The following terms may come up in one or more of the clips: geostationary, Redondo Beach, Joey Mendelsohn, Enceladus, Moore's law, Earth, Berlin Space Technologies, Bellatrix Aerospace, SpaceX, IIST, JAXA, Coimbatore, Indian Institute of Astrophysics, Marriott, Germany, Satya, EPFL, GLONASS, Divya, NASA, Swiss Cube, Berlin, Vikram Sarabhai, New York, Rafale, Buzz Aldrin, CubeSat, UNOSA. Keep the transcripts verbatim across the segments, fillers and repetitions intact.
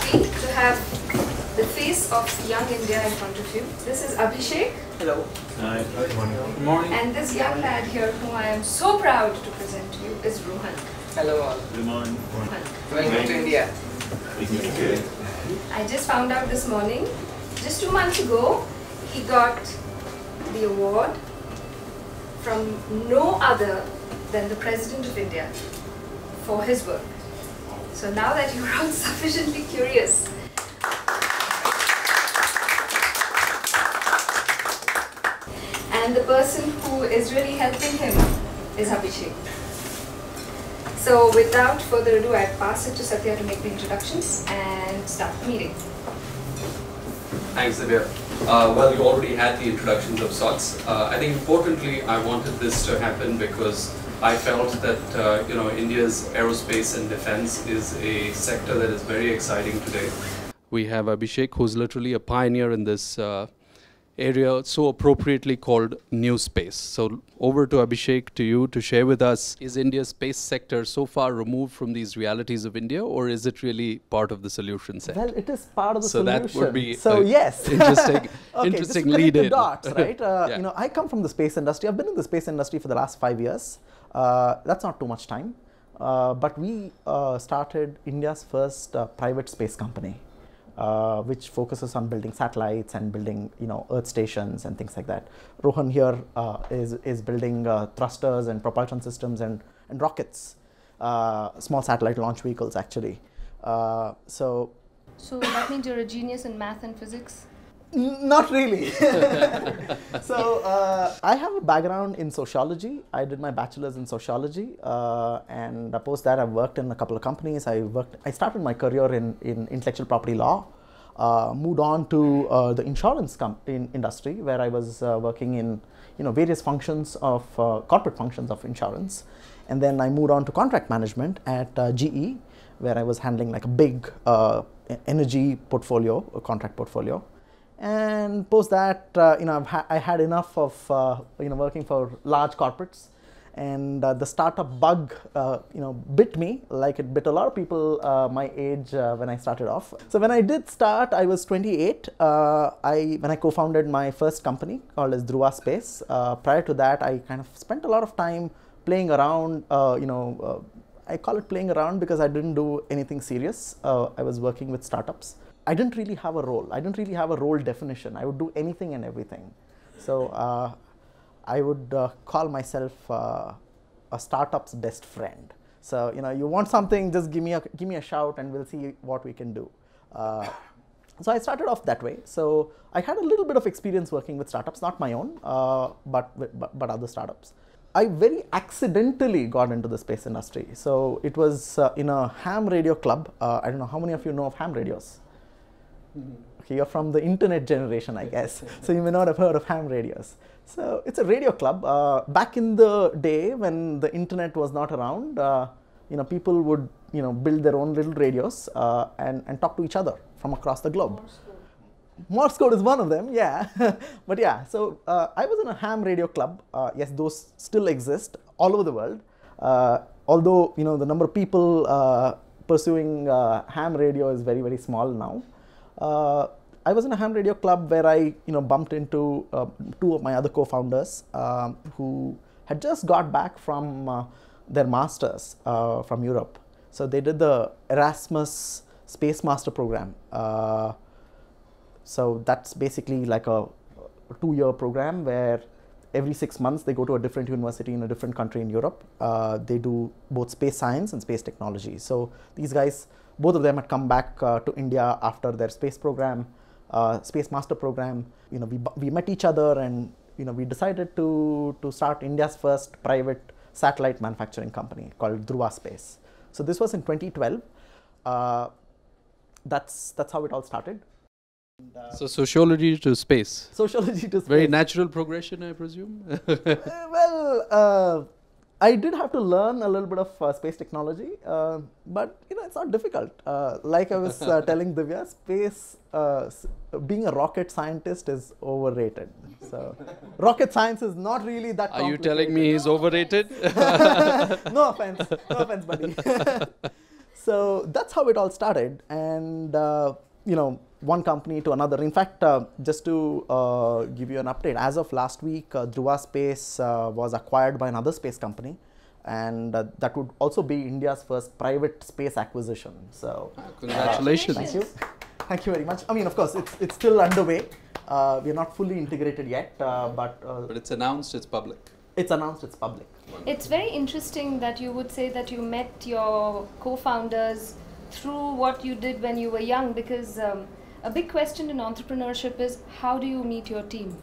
happy to have the face of young India in front of you. This is Abhishek. Hello. Hi. Good morning. Good morning. And this young lad here, whom I am so proud to present to you, is Rohan. Hello all. Good morning. Rohan. Welcome to India. Okay. I just found out this morning, just two months ago, he got the award from no other than the President of India for his work. So now that you're all sufficiently curious, and the person who is really helping him is Abhishek. So without further ado, I pass it to Satya to make the introductions and start the meeting. Thanks, Zabir. Uh, well, you already had the introductions of sorts. Uh, I think importantly, I wanted this to happen because I felt that uh, you know, India's aerospace and defense is a sector that is very exciting today. We have Abhishek, who's literally a pioneer in this uh, area, so appropriately called new space. So over to Abhishek, to you, to share with us, is India's space sector so far removed from these realities of India, or is it really part of the solution set? Well, it is part of the so solution. So that would be so yes, interesting, okay, interesting lead in. Dots, right? Uh, yeah. You know, I come from the space industry. I've been in the space industry for the last five years. Uh, that's not too much time, uh, but we uh, started India's first uh, private space company, Uh, which focuses on building satellites and building, you know, Earth stations and things like that. Rohan here uh, is, is building uh, thrusters and propulsion systems and, and rockets, uh, small satellite launch vehicles actually. Uh, so, so that means you're a genius in math and physics? Not really. So uh, I have a background in sociology. I did my bachelor's in sociology, uh, and post that I've worked in a couple of companies. I worked. I started my career in in intellectual property law, uh, moved on to uh, the insurance com in industry, where I was uh, working in you know various functions of uh, corporate functions of insurance, and then I moved on to contract management at uh, G E, where I was handling like a big uh, energy portfolio, a contract portfolio. And post that, uh, you know, I've ha I had enough of, uh, you know, working for large corporates, and uh, the startup bug, uh, you know, bit me like it bit a lot of people uh, my age uh, when I started off. So when I did start, I was twenty-eight. Uh, I when I co-founded my first company called as Dhruva Space. Uh, prior to that, I kind of spent a lot of time playing around. Uh, you know, uh, I call it playing around because I didn't do anything serious. Uh, I was working with startups. I didn't really have a role. I didn't really have a role definition. I would do anything and everything. So uh, I would uh, call myself uh, a startup's best friend. So you know, you want something, just give me a give me a shout, and we'll see what we can do. Uh, so I started off that way. So I had a little bit of experience working with startups, not my own, uh, but, but but other startups. I very accidentally got into the space industry. So it was uh, in a ham radio club. Uh, I don't know how many of you know of ham radios. Okay, you're from the internet generation, I guess, so you may not have heard of ham radios. So it's a radio club. Uh, back in the day when the internet was not around, uh, you know, people would you know build their own little radios uh, and and talk to each other from across the globe. Morse code, Morse code is one of them, yeah. But yeah, so uh, I was in a ham radio club. Uh, yes, those still exist all over the world. Uh, although you know the number of people uh, pursuing uh, ham radio is very very small now. Uh, I was in a ham radio club where I, you know, bumped into uh, two of my other co-founders uh, who had just got back from uh, their masters uh, from Europe. So they did the Erasmus Space Master program. Uh, so that's basically like a, a two-year program where every six months they go to a different university in a different country in Europe. Uh, they do both space science and space technology. So these guys. Both of them had come back uh, to India after their space program, uh, space master program. You know, we, we met each other, and you know, we decided to to start India's first private satellite manufacturing company called Dhruva Space. So this was in twenty twelve. Uh, that's that's how it all started. And, uh, so sociology to space. Sociology to space. Very natural progression, I presume. uh, well. Uh, I did have to learn a little bit of uh, space technology, uh, but you know it's not difficult. Uh, like I was uh, telling Divya, space uh, s being a rocket scientist is overrated. So rocket science is not really that. Are you telling me he's overrated? No offense, no offense, buddy. So that's how it all started. And, uh, you know, one company to another. In fact, uh, just to uh, give you an update, as of last week, uh, Dhruva Space uh, was acquired by another space company. And uh, that would also be India's first private space acquisition. So congratulations. Uh, thank you. Thank you very much. I mean, of course, it's, it's still underway. Uh, we're not fully integrated yet, uh, but... Uh, but it's announced, it's public. It's announced, it's public. Wonderful. It's very interesting that you would say that you met your co-founders through what you did when you were young, because um, a big question in entrepreneurship is, how do you meet your team?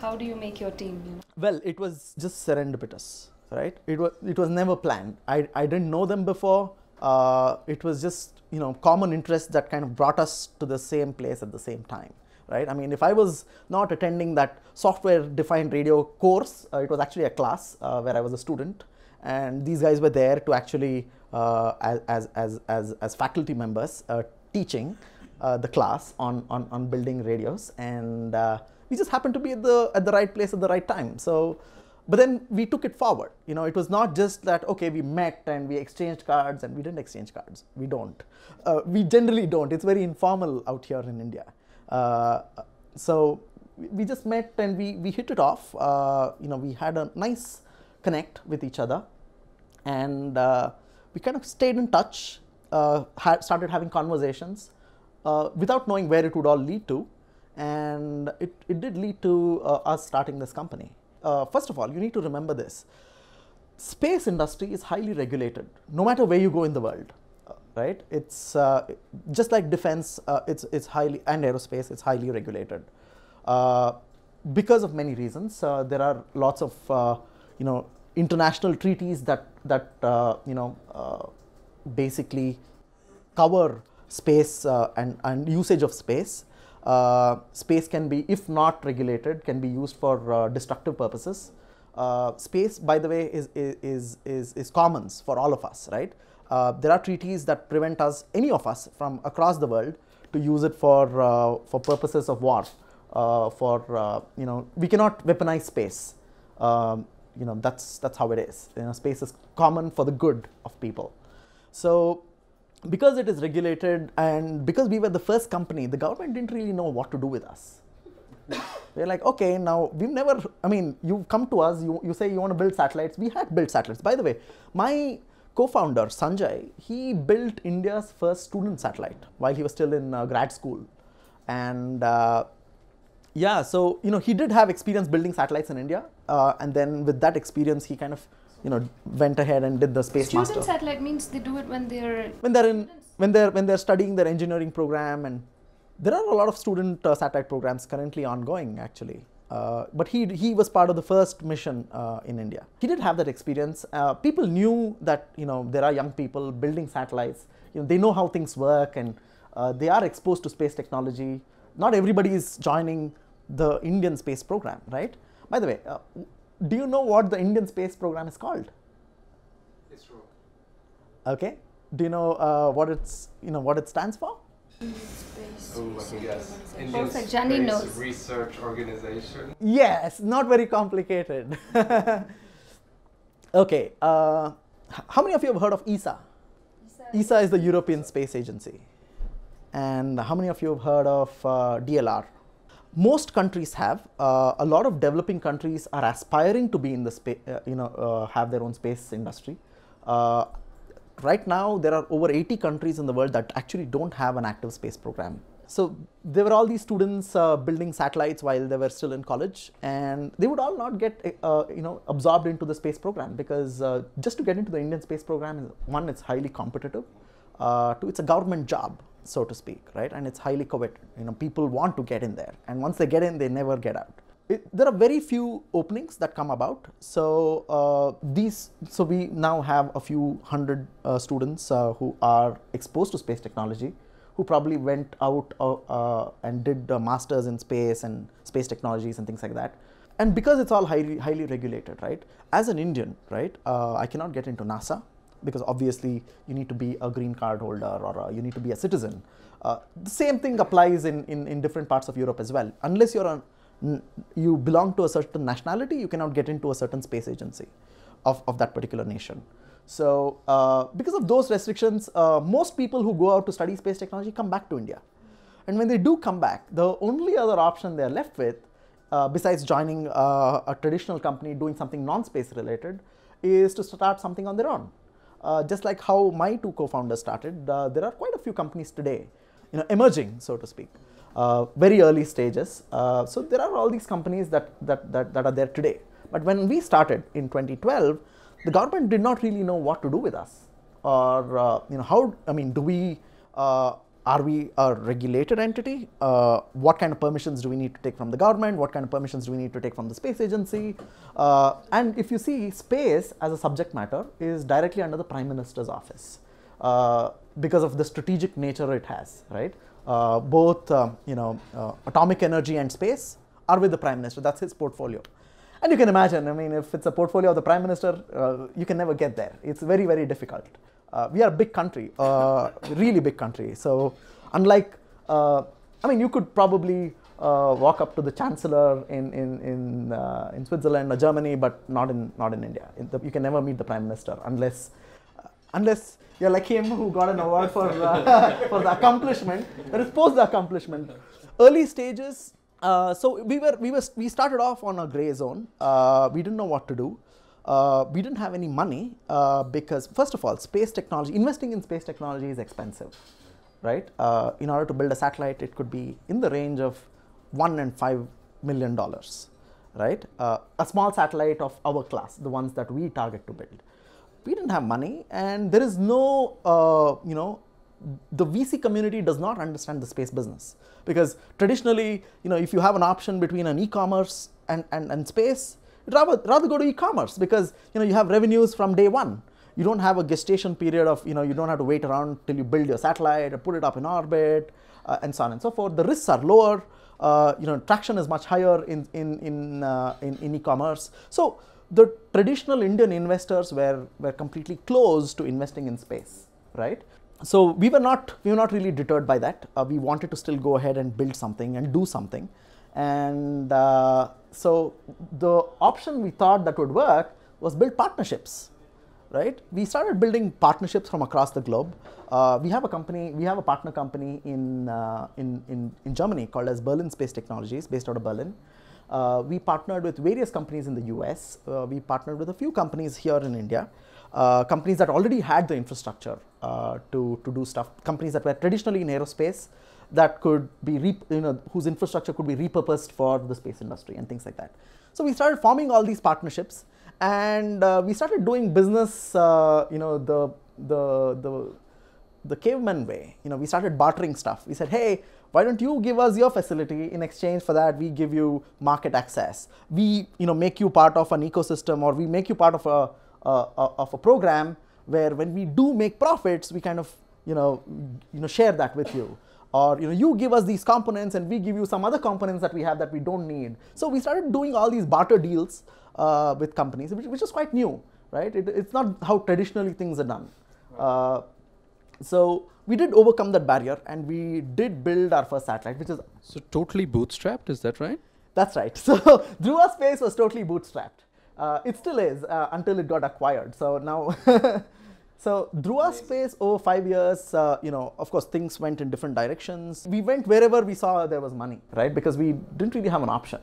How do you make your team? You know? Well, it was just serendipitous. Right? It was, it was never planned. I, I didn't know them before. Uh, it was just, you know, common interest that kind of brought us to the same place at the same time, right? I mean, if I was not attending that software-defined radio course, uh, it was actually a class uh, where I was a student, and these guys were there to actually, uh, as, as, as, as faculty members, uh, teaching uh, the class on, on, on building radios, and uh, we just happened to be at the, at the right place at the right time. So. But then we took it forward. You know, it was not just that, okay, we met and we exchanged cards, and we didn't exchange cards. We don't. Uh, we generally don't. It's very informal out here in India. Uh, so we just met and we, we hit it off. Uh, you know, we had a nice connect with each other. And uh, we kind of stayed in touch, uh, ha started having conversations uh, without knowing where it would all lead to. And it, it did lead to uh, us starting this company. Uh, first of all, you need to remember this. Space industry is highly regulated, no matter where you go in the world, uh, right? It's uh, just like defense, uh, it's, it's highly, and aerospace, it's highly regulated. Uh, because of many reasons, uh, there are lots of, uh, you know, international treaties that, that uh, you know, uh, basically cover space uh, and, and usage of space. Uh, space can be, if not regulated, can be used for uh, destructive purposes. Uh, space, by the way, is, is, is, is commons for all of us, right? Uh, there are treaties that prevent us, any of us, from across the world to use it for, uh, for purposes of war. Uh, for, uh, you know, we cannot weaponize space. Um, you know, that's, that's how it is. You know, space is common for the good of people. So, because it is regulated and because we were the first company, the government didn't really know what to do with us. They're like, okay, now we've never, I mean, you've come to us, you, you say you want to build satellites. We had built satellites. By the way, my co-founder, Sanjay, he built India's first student satellite while he was still in uh, grad school. And uh, yeah, so, you know, he did have experience building satellites in India. Uh, and then with that experience, he kind of you know, went ahead and did the Space Student Master. Student satellite means they do it when they're when they're in when they're when they're studying their engineering program, and there are a lot of student uh, satellite programs currently ongoing actually. Uh, but he he was part of the first mission uh, in India. He did have that experience. Uh, people knew that you know there are young people building satellites. You know they know how things work, and uh, they are exposed to space technology. Not everybody is joining the Indian space program, right? By the way. Uh, Do you know what the Indian space program is called? ISRO. Okay. Do you know uh, what it's you know what it stands for? Space. Oh, I can guess. Indian Perfect. Space knows. Research Organization. Yes, not very complicated. Okay. Uh, how many of you have heard of E S A? E S A is the European Space Agency. And how many of you have heard of uh, D L R? Most countries have. Uh, a lot of developing countries are aspiring to be in the space, uh, you know, uh, have their own space industry. Uh, right now, there are over eighty countries in the world that actually don't have an active space program. So there were all these students uh, building satellites while they were still in college, and they would all not get, uh, you know, absorbed into the space program because uh, just to get into the Indian space program, one, it's highly competitive. Uh, two, it's a government job, so to speak, right? And it's highly coveted. You know, people want to get in there, and once they get in, they never get out. It, there are very few openings that come about. So uh, these, so we now have a few hundred uh, students uh, who are exposed to space technology, who probably went out uh, uh, and did uh, masters in space and space technologies and things like that. And because it's all highly highly regulated, right? As an Indian, right, uh, I cannot get into NASA. Because obviously you need to be a green card holder or a, you need to be a citizen. Uh, the same thing applies in, in, in different parts of Europe as well. Unless you're a, you belong to a certain nationality, you cannot get into a certain space agency of, of that particular nation. So uh, because of those restrictions, uh, most people who go out to study space technology come back to India. And when they do come back, the only other option they are left with, uh, besides joining uh, a traditional company doing something non-space related, is to start something on their own. Uh, just like how my two co-founders started, uh, there are quite a few companies today, you know, emerging, so to speak, uh, very early stages. Uh, so there are all these companies that, that, that, that are there today. But when we started in twenty twelve, the government did not really know what to do with us, or uh, you know, how, I mean, do we, uh, are we a regulated entity? Uh, what kind of permissions do we need to take from the government? What kind of permissions do we need to take from the space agency? Uh, and if you see, space as a subject matter is directly under the Prime Minister's office uh, because of the strategic nature it has, right? Uh, both, um, you know, uh, atomic energy and space are with the Prime Minister. That's his portfolio. And you can imagine, I mean, if it's a portfolio of the Prime Minister, uh, you can never get there. It's very, very difficult. Uh, we are a big country, uh, really big country. So unlike, uh, I mean, you could probably uh, walk up to the Chancellor in, in, in, uh, in Switzerland or Germany, but not in, not in India. In the, you can never meet the Prime Minister unless, uh, unless you're like him who got an award for, uh, for the accomplishment, that is post the accomplishment. Early stages. Uh, so we were, we were, we started off on a gray zone. Uh, we didn't know what to do. Uh, we didn't have any money uh, because, first of all, space technology, investing in space technology is expensive, right? Uh, in order to build a satellite, it could be in the range of one and five million dollars, right? Uh, a small satellite of our class, the ones that we target to build. We didn't have money, and there is no, uh, you know, the V C community does not understand the space business, because traditionally, you know, if you have an option between an e-commerce and, and, and space, you'd rather, rather go to e-commerce, because, you know, you have revenues from day one. You don't have a gestation period of, you know, you don't have to wait around till you build your satellite or put it up in orbit uh, and so on and so forth. The risks are lower, uh, you know, traction is much higher in, in, in, uh, in, in e-commerce. So the traditional Indian investors were, were completely closed to investing in space, right? So we were not, we were not really deterred by that. Uh, we wanted to still go ahead and build something and do something. And uh, so the option we thought that would work was build partnerships, right? We started building partnerships from across the globe. Uh, we have a company, we have a partner company in, uh, in, in, in Germany called as Berlin Space Technologies, based out of Berlin. Uh, we partnered with various companies in the U S. Uh, we partnered with a few companies here in India. Uh, companies that already had the infrastructure uh, to, to do stuff, companies that were traditionally in aerospace that could be, re you know, whose infrastructure could be repurposed for the space industry and things like that. So we started forming all these partnerships, and uh, we started doing business, uh, you know, the, the, the, the caveman way. You know, we started bartering stuff. We said, hey, why don't you give us your facility? In exchange for that, we give you market access. We, you know, make you part of an ecosystem, or we make you part of a Uh, of a program where when we do make profits, we kind of, you know, you know, share that with you, or, you know, you give us these components and we give you some other components that we have that we don't need. So we started doing all these barter deals uh, with companies, which, which is quite new, right? It, it's not how traditionally things are done. Uh, so we did overcome that barrier, and we did build our first satellite, which is... So totally bootstrapped, is that right? That's right. So Dhruva Space was totally bootstrapped. Uh, it still is uh, until it got acquired. So now, so Dhruva Space over five years, uh, you know, of course, things went in different directions. We went wherever we saw there was money, right? Because we didn't really have an option.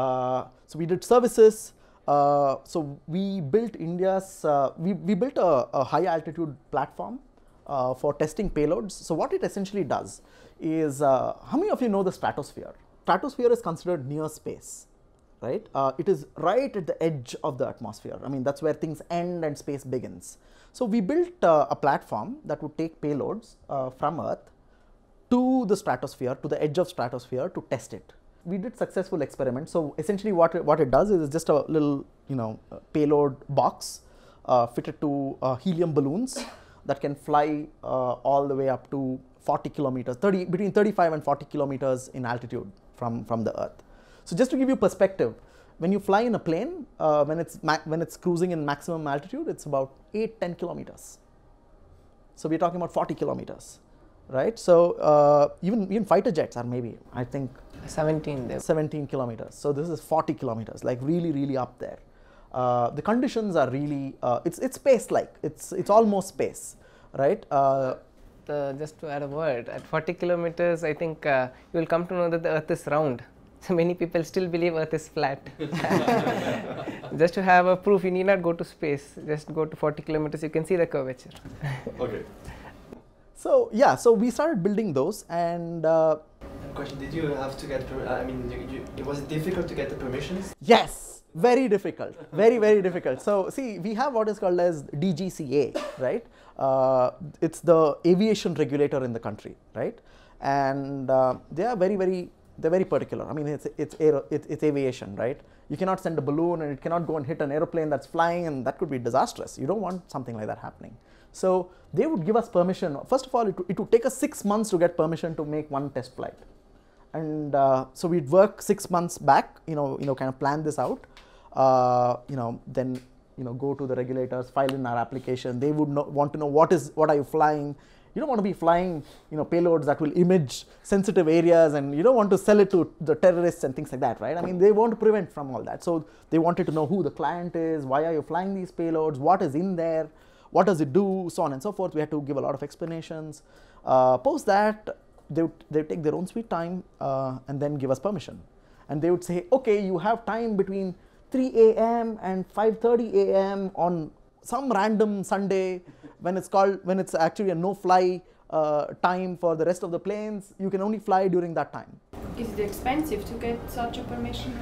Uh, so we did services. Uh, so we built India's, uh, we, we built a, a high altitude platform uh, for testing payloads. So what it essentially does is, uh, how many of you know the stratosphere? Stratosphere is considered near space. Right? Uh, it is right at the edge of the atmosphere. I mean, that's where things end and space begins. So we built uh, a platform that would take payloads uh, from Earth to the stratosphere, to the edge of stratosphere, to test it. We did successful experiments. So essentially what it, what it does is just a little, you know, payload box uh, fitted to uh, helium balloons that can fly uh, all the way up to forty kilometers, thirty, between thirty-five and forty kilometers in altitude from, from the Earth. So just to give you perspective, when you fly in a plane, uh, when it's when it's cruising in maximum altitude, it's about eight, ten kilometers. So we're talking about forty kilometers, right? So uh, even even fighter jets are maybe, I think, seventeen there. seventeen kilometers. So this is forty kilometers, like really really up there. uh, the conditions are really, uh, it's, it's space-like, it's, it's almost space, right? Uh, uh, just to add a word, at forty kilometers, I think uh, you will come to know that the Earth is round. So many people still believe Earth is flat. Just to have a proof, you need not go to space, just go to forty kilometers, you can see the curvature. Okay. So yeah, so we started building those, and uh, question, did you have to get, I mean, you, you, was it difficult to get the permissions? Yes, very difficult, very, very difficult. So see, we have what is called as D G C A, right? Uh, it's the aviation regulator in the country, right? And uh, they are very, very, they're very particular. I mean, it's, it's, aero, it's, it's aviation, right? You cannot send a balloon and it cannot go and hit an aeroplane that's flying, and that could be disastrous. You don't want something like that happening. So they would give us permission. First of all, it, it would take us six months to get permission to make one test flight. And uh, so we'd work six months back, you know, you know, kind of plan this out, uh, you know, then, you know, go to the regulators, file in our application. They would know, want to know what is, what are you flying? You don't want to be flying, you know, payloads that will image sensitive areas, and you don't want to sell it to the terrorists and things like that, right? I mean, they want to prevent from all that. So they wanted to know who the client is, why are you flying these payloads, what is in there, what does it do, so on and so forth. We had to give a lot of explanations. Uh, post that, they would, they would take their own sweet time uh, and then give us permission. And they would say, okay, you have time between three A M and five thirty A M on some random Sunday when it's called, when it's actually a no-fly uh, time for the rest of the planes. You can only fly during that time. Is it expensive to get such a permission?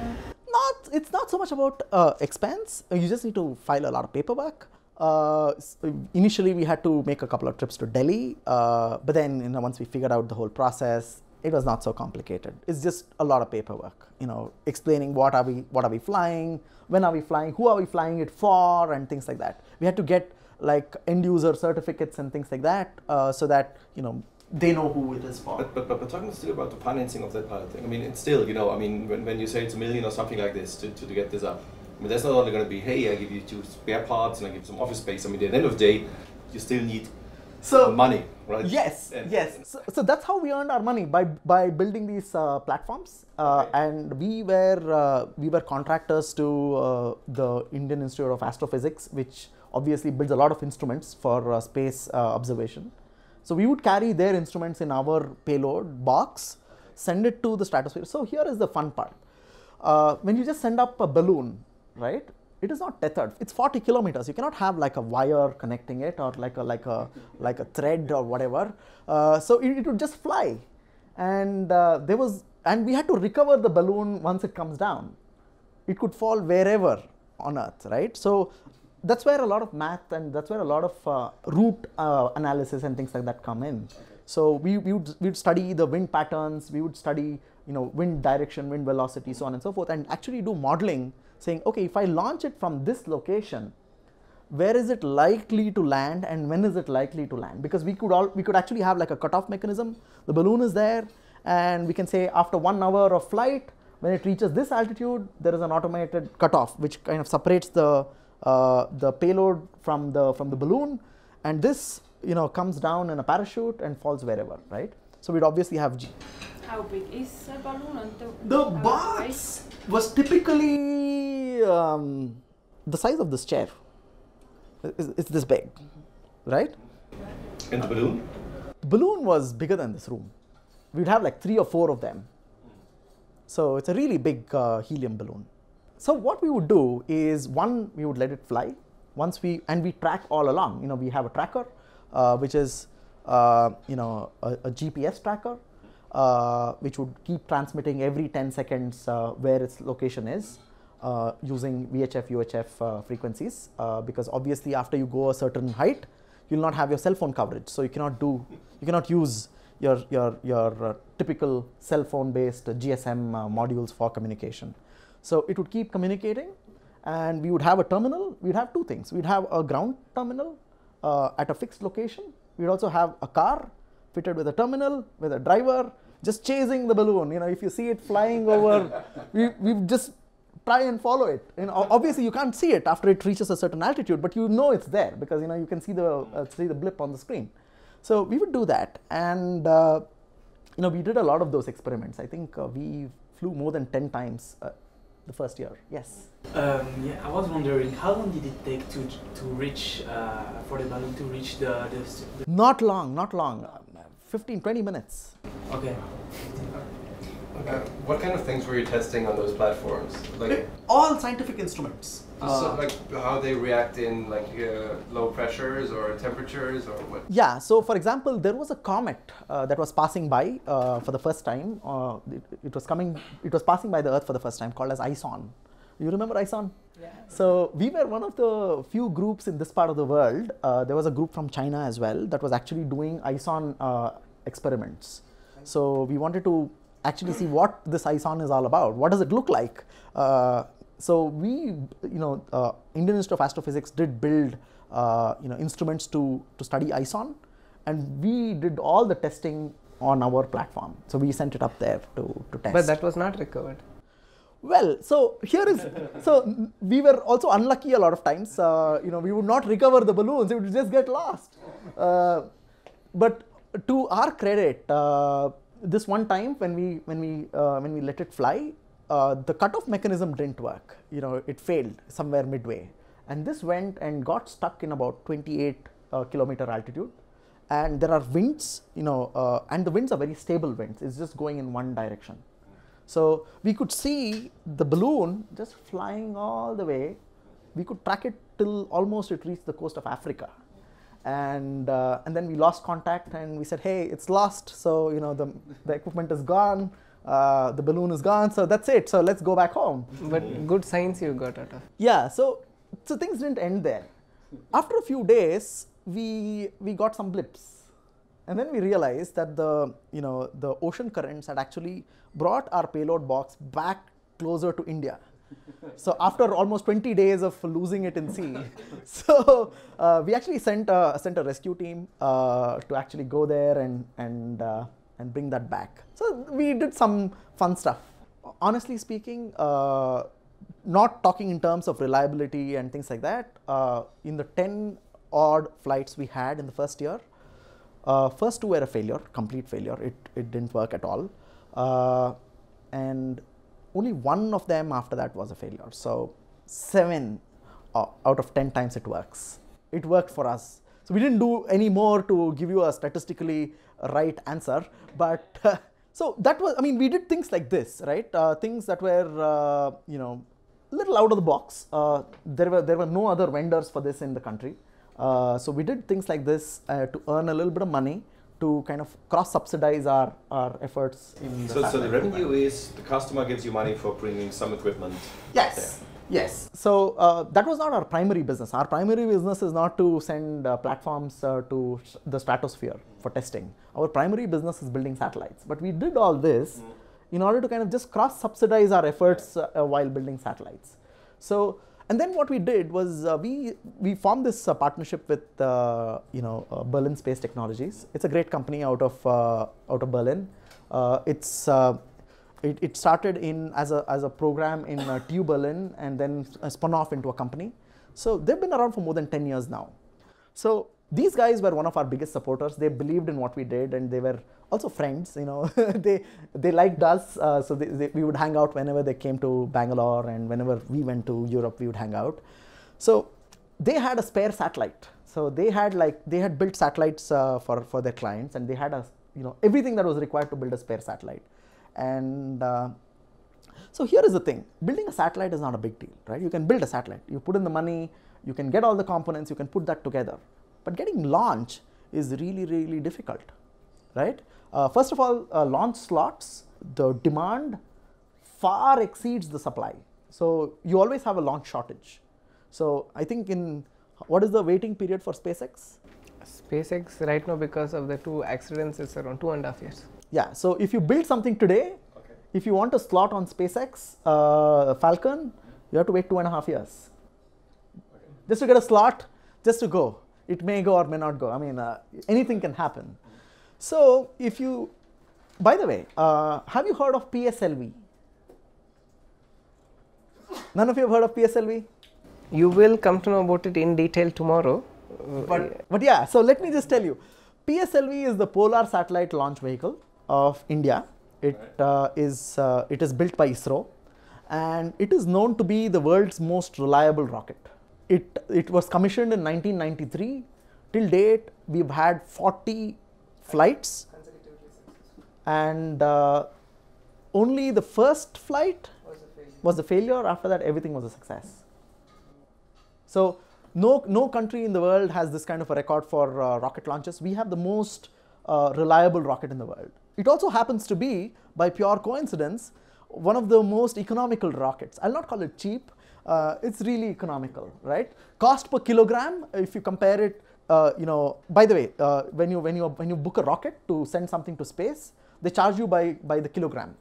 Not, it's not so much about uh, expense. You just need to file a lot of paperwork. Uh, initially, we had to make a couple of trips to Delhi, uh, but then, you know, once we figured out the whole process, it was not so complicated. It's just a lot of paperwork, you know, explaining what are we, what are we flying, when are we flying, who are we flying it for, and things like that. We had to get like end user certificates and things like that, uh, so that, you know, they know who it is for. But, but, but, but talking still about the financing of that pilot thing, I mean, it's still, you know, I mean, when, when you say it's a million or something like this to, to, to get this up, I mean, that's not only going to be, hey, I give you two spare parts and I give you some office space. I mean, at the end of the day, you still need so, money, right? Yes, and, yes. And so, so that's how we earned our money, by by building these uh, platforms. Uh, okay. And we were uh, we were contractors to uh, the Indian Institute of Astrophysics, which obviously builds a lot of instruments for uh, space uh, observation. So we would carry their instruments in our payload box, send it to the stratosphere. So here is the fun part: uh, when you just send up a balloon, right? It is not tethered. It's forty kilometers. You cannot have like a wire connecting it, or like a like a like a thread or whatever. Uh, so it, it would just fly, and uh, there was and we had to recover the balloon once it comes down. It could fall wherever on Earth, right? So that's where a lot of math and that's where a lot of uh, route uh, analysis and things like that come in. So we we would we'd study the wind patterns. We would study you know wind direction, wind velocity, so on and so forth, and actually do modeling. Saying, okay, if I launch it from this location, where is it likely to land, and when is it likely to land? Because we could all we could actually have like a cutoff mechanism. The balloon is there, and we can say after one hour of flight, when it reaches this altitude, there is an automated cutoff which kind of separates the uh, the payload from the from the balloon, and this you know comes down in a parachute and falls wherever, right? So we'd obviously have G. How big is a balloon? The, the box was typically. Um, the size of this chair. It's, it's this big, right? And the balloon? The balloon was bigger than this room. We'd have like three or four of them. So it's a really big uh, helium balloon. So what we would do is, one, we would let it fly. Once we, and we track all along. You know, we have a tracker, uh, which is, uh, you know, a, a G P S tracker, uh, which would keep transmitting every ten seconds uh, where its location is. Uh, using V H F, U H F uh, frequencies, uh, because obviously after you go a certain height, you'll not have your cell phone coverage, so you cannot do, you cannot use your your your uh, typical cell phone-based G S M uh, modules for communication. So it would keep communicating, and we would have a terminal. We'd have two things. We'd have a ground terminal uh, at a fixed location. We'd also have a car fitted with a terminal with a driver just chasing the balloon. You know, if you see it flying over, we we've just try and follow it. You know, obviously you can't see it after it reaches a certain altitude, but you know it's there because you know you can see the uh, see the blip on the screen. So we would do that, and uh, you know we did a lot of those experiments. I think uh, we flew more than ten times uh, the first year. Yes. Um, yeah, I was wondering, how long did it take to to reach uh, for the balloon to reach the, the, the? Not long, not long, fifteen, twenty minutes. Okay. Uh, what kind of things were you testing on those platforms? Like all scientific instruments. Uh, so, like how they react in like uh, low pressures or temperatures or what? Yeah. So, for example, there was a comet uh, that was passing by uh, for the first time. Uh, it, it was coming. It was passing by the Earth for the first time, called as ISON. You remember ISON? Yeah. So we were one of the few groups in this part of the world. Uh, there was a group from China as well that was actually doing ISON uh, experiments. So we wanted to actually see what this ISON is all about. What does it look like? Uh, so we, you know, uh, Indian Institute of Astrophysics did build, uh, you know, instruments to, to study ISON, and we did all the testing on our platform. So we sent it up there to, to test. But that was not recovered. Well, so here is, so we were also unlucky a lot of times. Uh, you know, we would not recover the balloons. It would just get lost. Uh, but to our credit, uh, this one time when we when we uh, when we let it fly, uh, the cutoff mechanism didn't work. You know, it failed somewhere midway, and this went and got stuck in about twenty-eight uh, kilometer altitude. And there are winds, you know, uh, and the winds are very stable winds. It's just going in one direction. So we could see the balloon just flying all the way. We could track it till almost it reached the coast of Africa. And uh, and then we lost contact, and we said, hey, it's lost. So you know the the equipment is gone, uh, the balloon is gone. So that's it. So let's go back home. But good science you got out of. Yeah. So so things didn't end there. After a few days, we we got some blips, and then we realized that the you know the ocean currents had actually brought our payload box back closer to India. So after almost twenty days of losing it in sea, so uh, we actually sent a, sent a rescue team uh, to actually go there and and uh, and bring that back. So we did some fun stuff. Honestly speaking, uh, not talking in terms of reliability and things like that. Uh, in the ten odd flights we had in the first year, uh, first two were a failure, complete failure. It it didn't work at all, uh, and only one of them after that was a failure. So seven uh, out of ten times it works. It worked for us. So we didn't do any more to give you a statistically right answer. But uh, so that was, I mean, we did things like this, right? Uh, things that were, uh, you know, a little out of the box. Uh, there were, there were no other vendors for this in the country. Uh, so we did things like this uh, to earn a little bit of money, to kind of cross-subsidize our, our efforts. In the so, so the revenue is, the customer gives you money for bringing some equipment. Yes, yes. So uh, that was not our primary business. Our primary business is not to send uh, platforms uh, to the stratosphere for testing. Our primary business is building satellites. But we did all this mm. in order to kind of just cross-subsidize our efforts uh, uh, while building satellites. So. And then what we did was uh, we we formed this uh, partnership with uh, you know uh, Berlin Space Technologies. It's a great company out of uh, out of Berlin. Uh, it's uh, it, it started in as a as a program in uh, I T U Berlin, and then spun off into a company. So they've been around for more than ten years now. So these guys were one of our biggest supporters. They believed in what we did, and they were also friends. You know, they they liked us, uh, so they, they, we would hang out whenever they came to Bangalore, and whenever we went to Europe, we would hang out. So they had a spare satellite. So they had like they had built satellites uh, for for their clients, and they had a you know everything that was required to build a spare satellite. And uh, so here is the thing: building a satellite is not a big deal, right? You can build a satellite. You put in the money, you can get all the components, you can put that together. But getting launch is really, really difficult, right? Uh, first of all, uh, launch slots, the demand far exceeds the supply. So you always have a launch shortage. So I think in, what is the waiting period for SpaceX? SpaceX right now, because of the two accidents, it's around two and a half years. Yeah, so if you build something today, okay. if you want a slot on SpaceX, uh, Falcon, you have to wait two and a half years. Okay. Just to get a slot, just to go. It may go or may not go. I mean, uh, anything can happen. So if you, by the way, uh, have you heard of P S L V? None of you have heard of P S L V? You will come to know about it in detail tomorrow. But, but yeah, so let me just tell you. P S L V is the Polar Satellite Launch Vehicle of India. It, uh, is, uh, it is built by ISRO. and it is known to be the world's most reliable rocket. It, it was commissioned in nineteen ninety-three. Till date, we've had forty flights, and uh, only the first flight was a failure. Was a failure. After that, everything was a success. So no, no country in the world has this kind of a record for uh, rocket launches. We have the most uh, reliable rocket in the world. It also happens to be, by pure coincidence, one of the most economical rockets. I'll not call it cheap. Uh, it's really economical, right? Cost per kilogram, if you compare it, uh, you know, by the way, uh, when you, when you, when you book a rocket to send something to space, they charge you by, by the kilogram,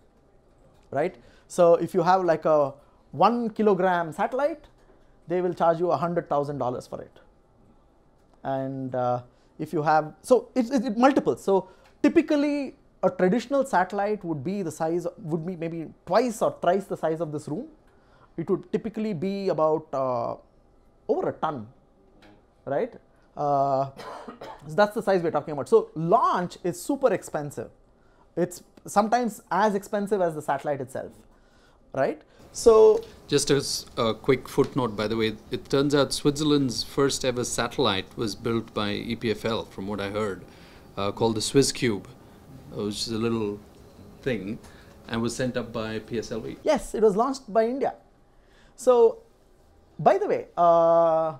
right? So if you have like a one kilogram satellite, they will charge you one hundred thousand dollars for it. And uh, if you have, so it's it, it multiple. So typically, a traditional satellite would be the size, would be maybe twice or thrice the size of this room. It would typically be about uh, over a ton, right? Uh, so that's the size we're talking about. So launch is super expensive. It's sometimes as expensive as the satellite itself, right? So just as a quick footnote, by the way, it turns out Switzerland's first ever satellite was built by E P F L, from what I heard, uh, called the Swiss Cube, which is a little thing, and was sent up by P S L V. Yes, it was launched by India. So, by the way, uh,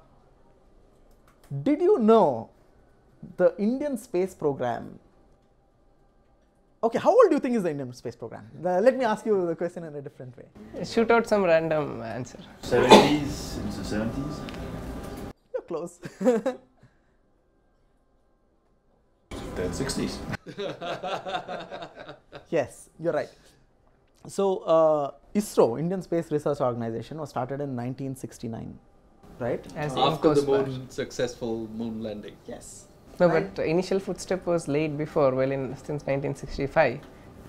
did you know the Indian space program? Okay, how old do you think is the Indian space program? The, let me ask you the question in a different way. Shoot out some random answer. seventies, it's the seventies. You're close. sixties. Yes, you're right. So uh, ISRO, Indian Space Research Organization, was started in nineteen sixty-nine, right? As after the moon successful moon landing. Yes. No, right? But initial footstep was laid before, well, in since nineteen sixty-five.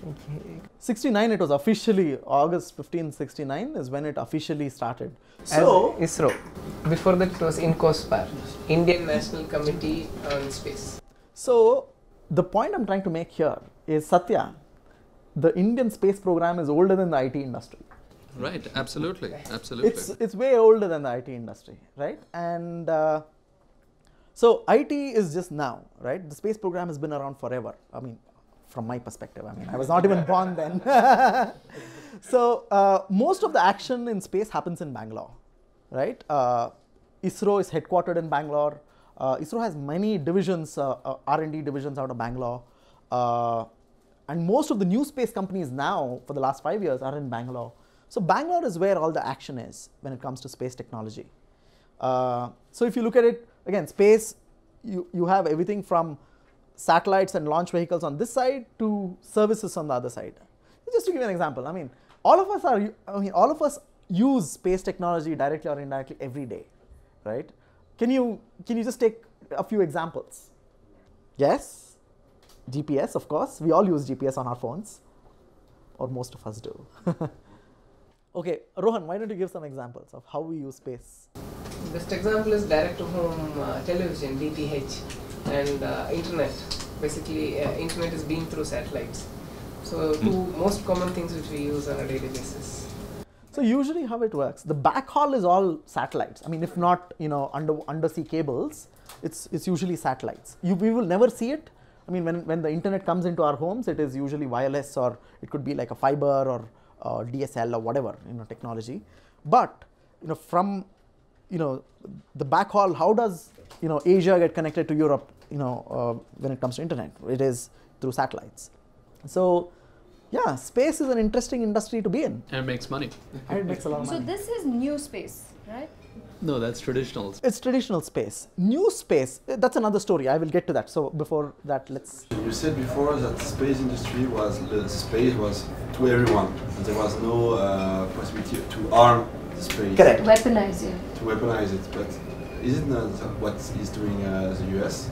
Okay. sixty-nine, it was officially August fifteenth, sixty-nine is when it officially started. So as ISRO. Before that, it was INCOSPAR, Indian National Committee on Space. So the point I'm trying to make here is, Satya, the Indian space program is older than the I T industry. Right, absolutely, absolutely. It's, it's way older than the I T industry, right? And uh, so I T is just now, right? The space program has been around forever. I mean, from my perspective, I mean, I was not even born then. So uh, most of the action in space happens in Bangalore, right? Uh, ISRO is headquartered in Bangalore. Uh, ISRO has many divisions, uh, uh, R and D divisions out of Bangalore. Uh, and most of the new space companies now, for the last five years, are in Bangalore. So Bangalore is where all the action is when it comes to space technology. Uh, so if you look at it, again, space, you, you have everything from satellites and launch vehicles on this side to services on the other side. Just to give you an example, I mean, all of us are, I mean, all of us use space technology directly or indirectly every day, right? Can you, can you just take a few examples? Yes, G P S, of course. We all use G P S on our phones, or most of us do. Okay, Rohan, why don't you give some examples of how we use space? Best example is direct-to-home uh, television, D T H, and uh, internet. Basically, uh, internet is beamed through satellites. So two most common things which we use on a daily basis. So usually how it works, the backhaul is all satellites. I mean, if not, you know, under undersea cables, it's, it's usually satellites. You, we will never see it. I mean, when, when the internet comes into our homes, it is usually wireless, or it could be like a fiber or uh, D S L or whatever, you know, technology. But, you know, from, you know, the backhaul, how does, you know, Asia get connected to Europe, you know, uh, when it comes to internet? It is through satellites. So, yeah, space is an interesting industry to be in. And it makes money. And it makes a lot of money. So this is new space, right? No, that's traditional. It's traditional space. New space, that's another story. I will get to that. So before that, let's... You said before that space industry was, uh, space was to everyone. And there was no uh, possibility to arm the space. Correct. Weaponize it. To weaponize it. But isn't that what is doing uh, the U S?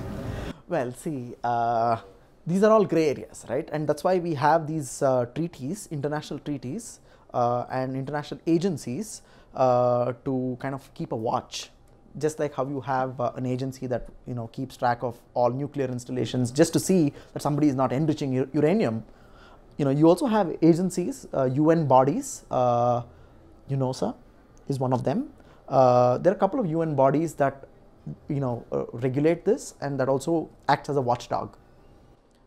Well, see... Uh, These are all gray areas, right? And that's why we have these uh, treaties, international treaties uh, and international agencies uh, to kind of keep a watch. Just like how you have uh, an agency that, you know, keeps track of all nuclear installations just to see that somebody is not enriching uranium. You know, you also have agencies, uh, U N bodies, uh, UNOSA is one of them. Uh, there are a couple of U N bodies that you know uh, regulate this, and that also acts as a watchdog.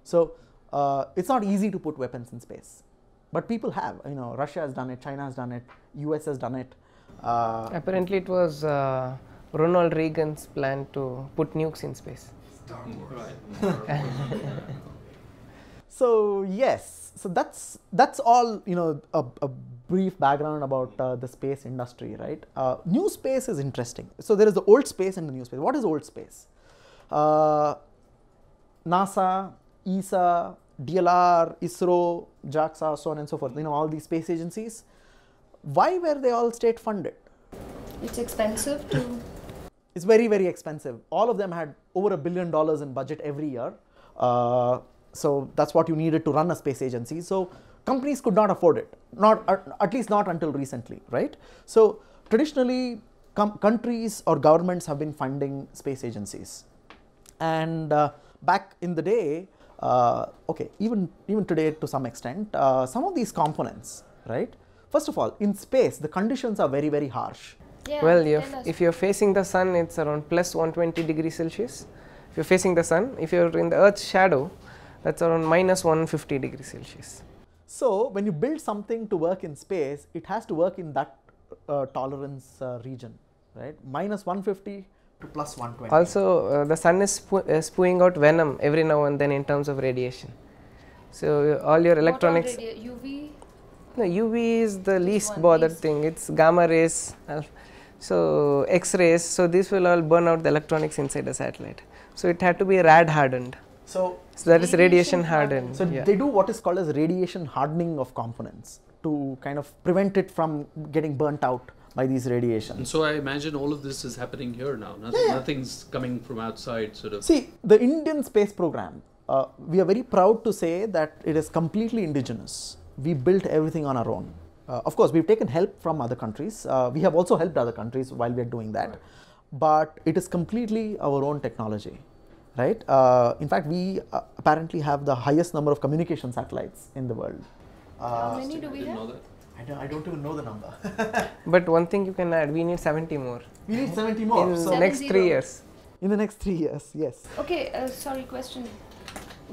So uh, it's not easy to put weapons in space, but people have. You know, Russia has done it, China has done it, U S has done it. Uh, Apparently, it was uh, Ronald Reagan's plan to put nukes in space. Star Wars. So yes, so that's that's all. You know, a, a brief background about uh, the space industry, right? Uh, new space is interesting. So there is the old space and the new space. What is old space? Uh, NASA, E S A, D L R, ISRO, JAXA, so on and so forth. You know, all these space agencies. Why were they all state funded? It's expensive to. It's very, very expensive. All of them had over a billion dollars in budget every year. Uh, so that's what you needed to run a space agency. So companies could not afford it, not at least not until recently, right? So traditionally, com countries or governments have been funding space agencies, and uh, back in the day, uh, okay, even even today to some extent, uh, some of these components, right? First of all, in space, the conditions are very, very harsh. Yeah, well, you're if you're facing the sun, it's around plus one hundred twenty degrees Celsius. If you're facing the sun, if you're in the Earth's shadow, that's around minus one hundred fifty degrees Celsius. So when you build something to work in space, it has to work in that uh, tolerance uh, region, right? Minus one hundred fifty to plus one hundred twenty. Also, uh, the sun is sp uh, spewing out venom every now and then in terms of radiation. So uh, all your electronics. What are U V? No, U V is the least One bothered least. thing. It's gamma rays, alpha. So X-rays. So this will all burn out the electronics inside the satellite. So it had to be rad hardened. So, so that is radiation hardened. So yeah. They do what is called as radiation hardening of components to kind of prevent it from getting burnt out by these radiations. And so I imagine all of this is happening here now. Nothing, yeah. Nothing's coming from outside, sort of. See, the Indian space program. Uh, we are very proud to say that it is completely indigenous. We built everything on our own. Uh, of course, we've taken help from other countries. Uh, we have also helped other countries while we're doing that. Right. But it is completely our own technology, right? Uh, in fact, we uh, apparently have the highest number of communication satellites in the world. Uh, How many do we have? I don't, I don't even know the number. But one thing you can add, we need seventy more. We need seventy more. In so the next three years. In the next three years, yes. Okay, uh, sorry, question.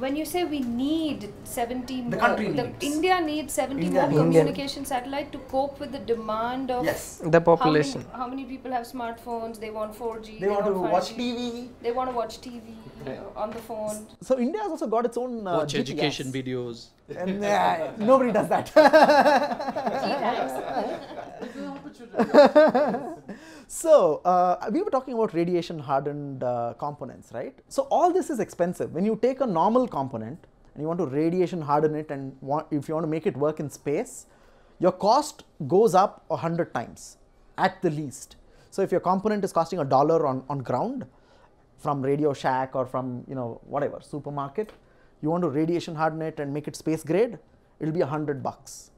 When you say we need seventy the more, country the needs. India needs seventy India more needs. communication satellite to cope with the demand of yes. the population. How many, how many people have smartphones? They want four G. They, they want to watch T V. They want to watch T V yeah. on the phone. So India has also got its own uh, watch G P S. Education videos. And, uh, nobody does that. So uh, we were talking about radiation hardened uh, components, right? So all this is expensive. When you take a normal component and you want to radiation harden it, and want, if you want to make it work in space, your cost goes up a hundred times at the least. So if your component is costing a dollar on, on ground from Radio Shack or from, you know, whatever supermarket, you want to radiation harden it and make it space grade, it'll be a hundred bucks,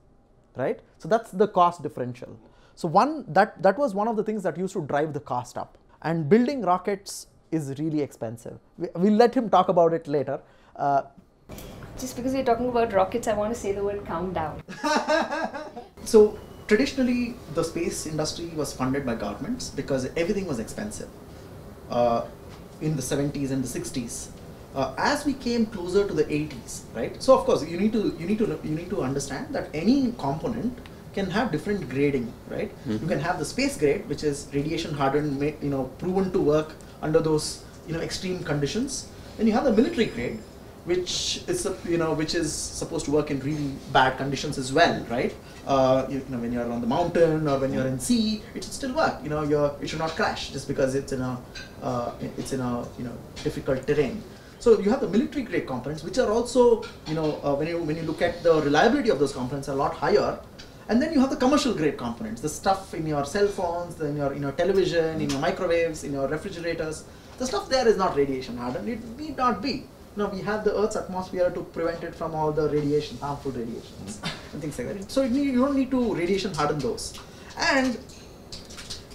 right? So that's the cost differential. So one that that was one of the things that used to drive the cost up, and building rockets is really expensive. We, we'll let him talk about it later. Uh, Just because we're talking about rockets, I want to say the word countdown. So traditionally, the space industry was funded by governments because everything was expensive uh, in the seventies and the sixties. Uh, as we came closer to the eighties, right? So of course, you need to you need to you need to understand that any component can have different grading, right? Mm-hmm. You can have the space grade, which is radiation hardened, you know, proven to work under those, you know, extreme conditions. Then you have the military grade, which is, you know, which is supposed to work in really bad conditions as well, right? Uh, you, you know, when you're on the mountain or when you're in sea, it should still work. You know, you're, it should not crash just because it's in a, uh, it's in a, you know, difficult terrain. So you have the military grade components, which are also, you know, uh, when you when you look at the reliability of those components, are a lot higher. And then you have the commercial grade components, the stuff in your cell phones, in your, in your television, in your microwaves, in your refrigerators. The stuff there is not radiation hardened. It need not be. Now we have the Earth's atmosphere to prevent it from all the radiation, harmful radiations and things like that. So it need, you don't need to radiation harden those. And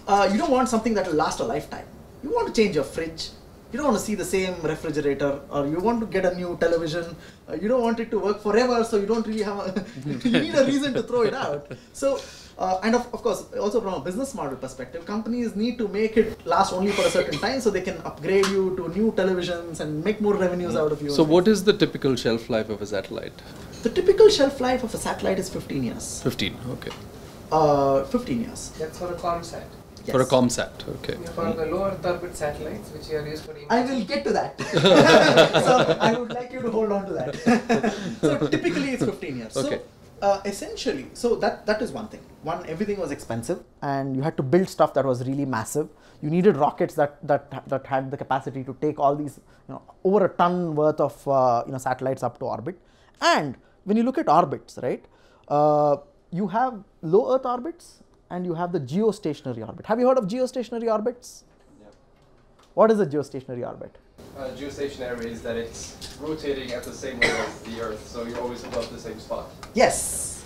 uh, you don't want something that will last a lifetime. You want to change your fridge. You don't want to see the same refrigerator, or you want to get a new television. Uh, you don't want it to work forever, so you don't really have a you need a reason to throw it out. So, uh, and of, of course, also from a business model perspective, companies need to make it last only for a certain time so they can upgrade you to new televisions and make more revenues out of you. So what is the typical shelf life of a satellite? The typical shelf life of a satellite is fifteen years. fifteen, okay. Uh, fifteen years. That's for a ComSat. Yes. For a ComSat, okay. Yeah, for the low Earth orbit satellites, which are used for... I will get to that. So I would like you to hold on to that. So typically it's fifteen years. Okay. So uh, essentially, so that, that is one thing. One, everything was expensive and you had to build stuff that was really massive. You needed rockets that, that, that had the capacity to take all these, you know, over a ton worth of uh, you know, satellites up to orbit. And when you look at orbits, right, uh, you have low Earth orbits, and you have the geostationary orbit. Have you heard of geostationary orbits? Yeah. What is a geostationary orbit? Uh, geostationary is that it's rotating at the same level as the Earth, so you're always above the same spot. Yes.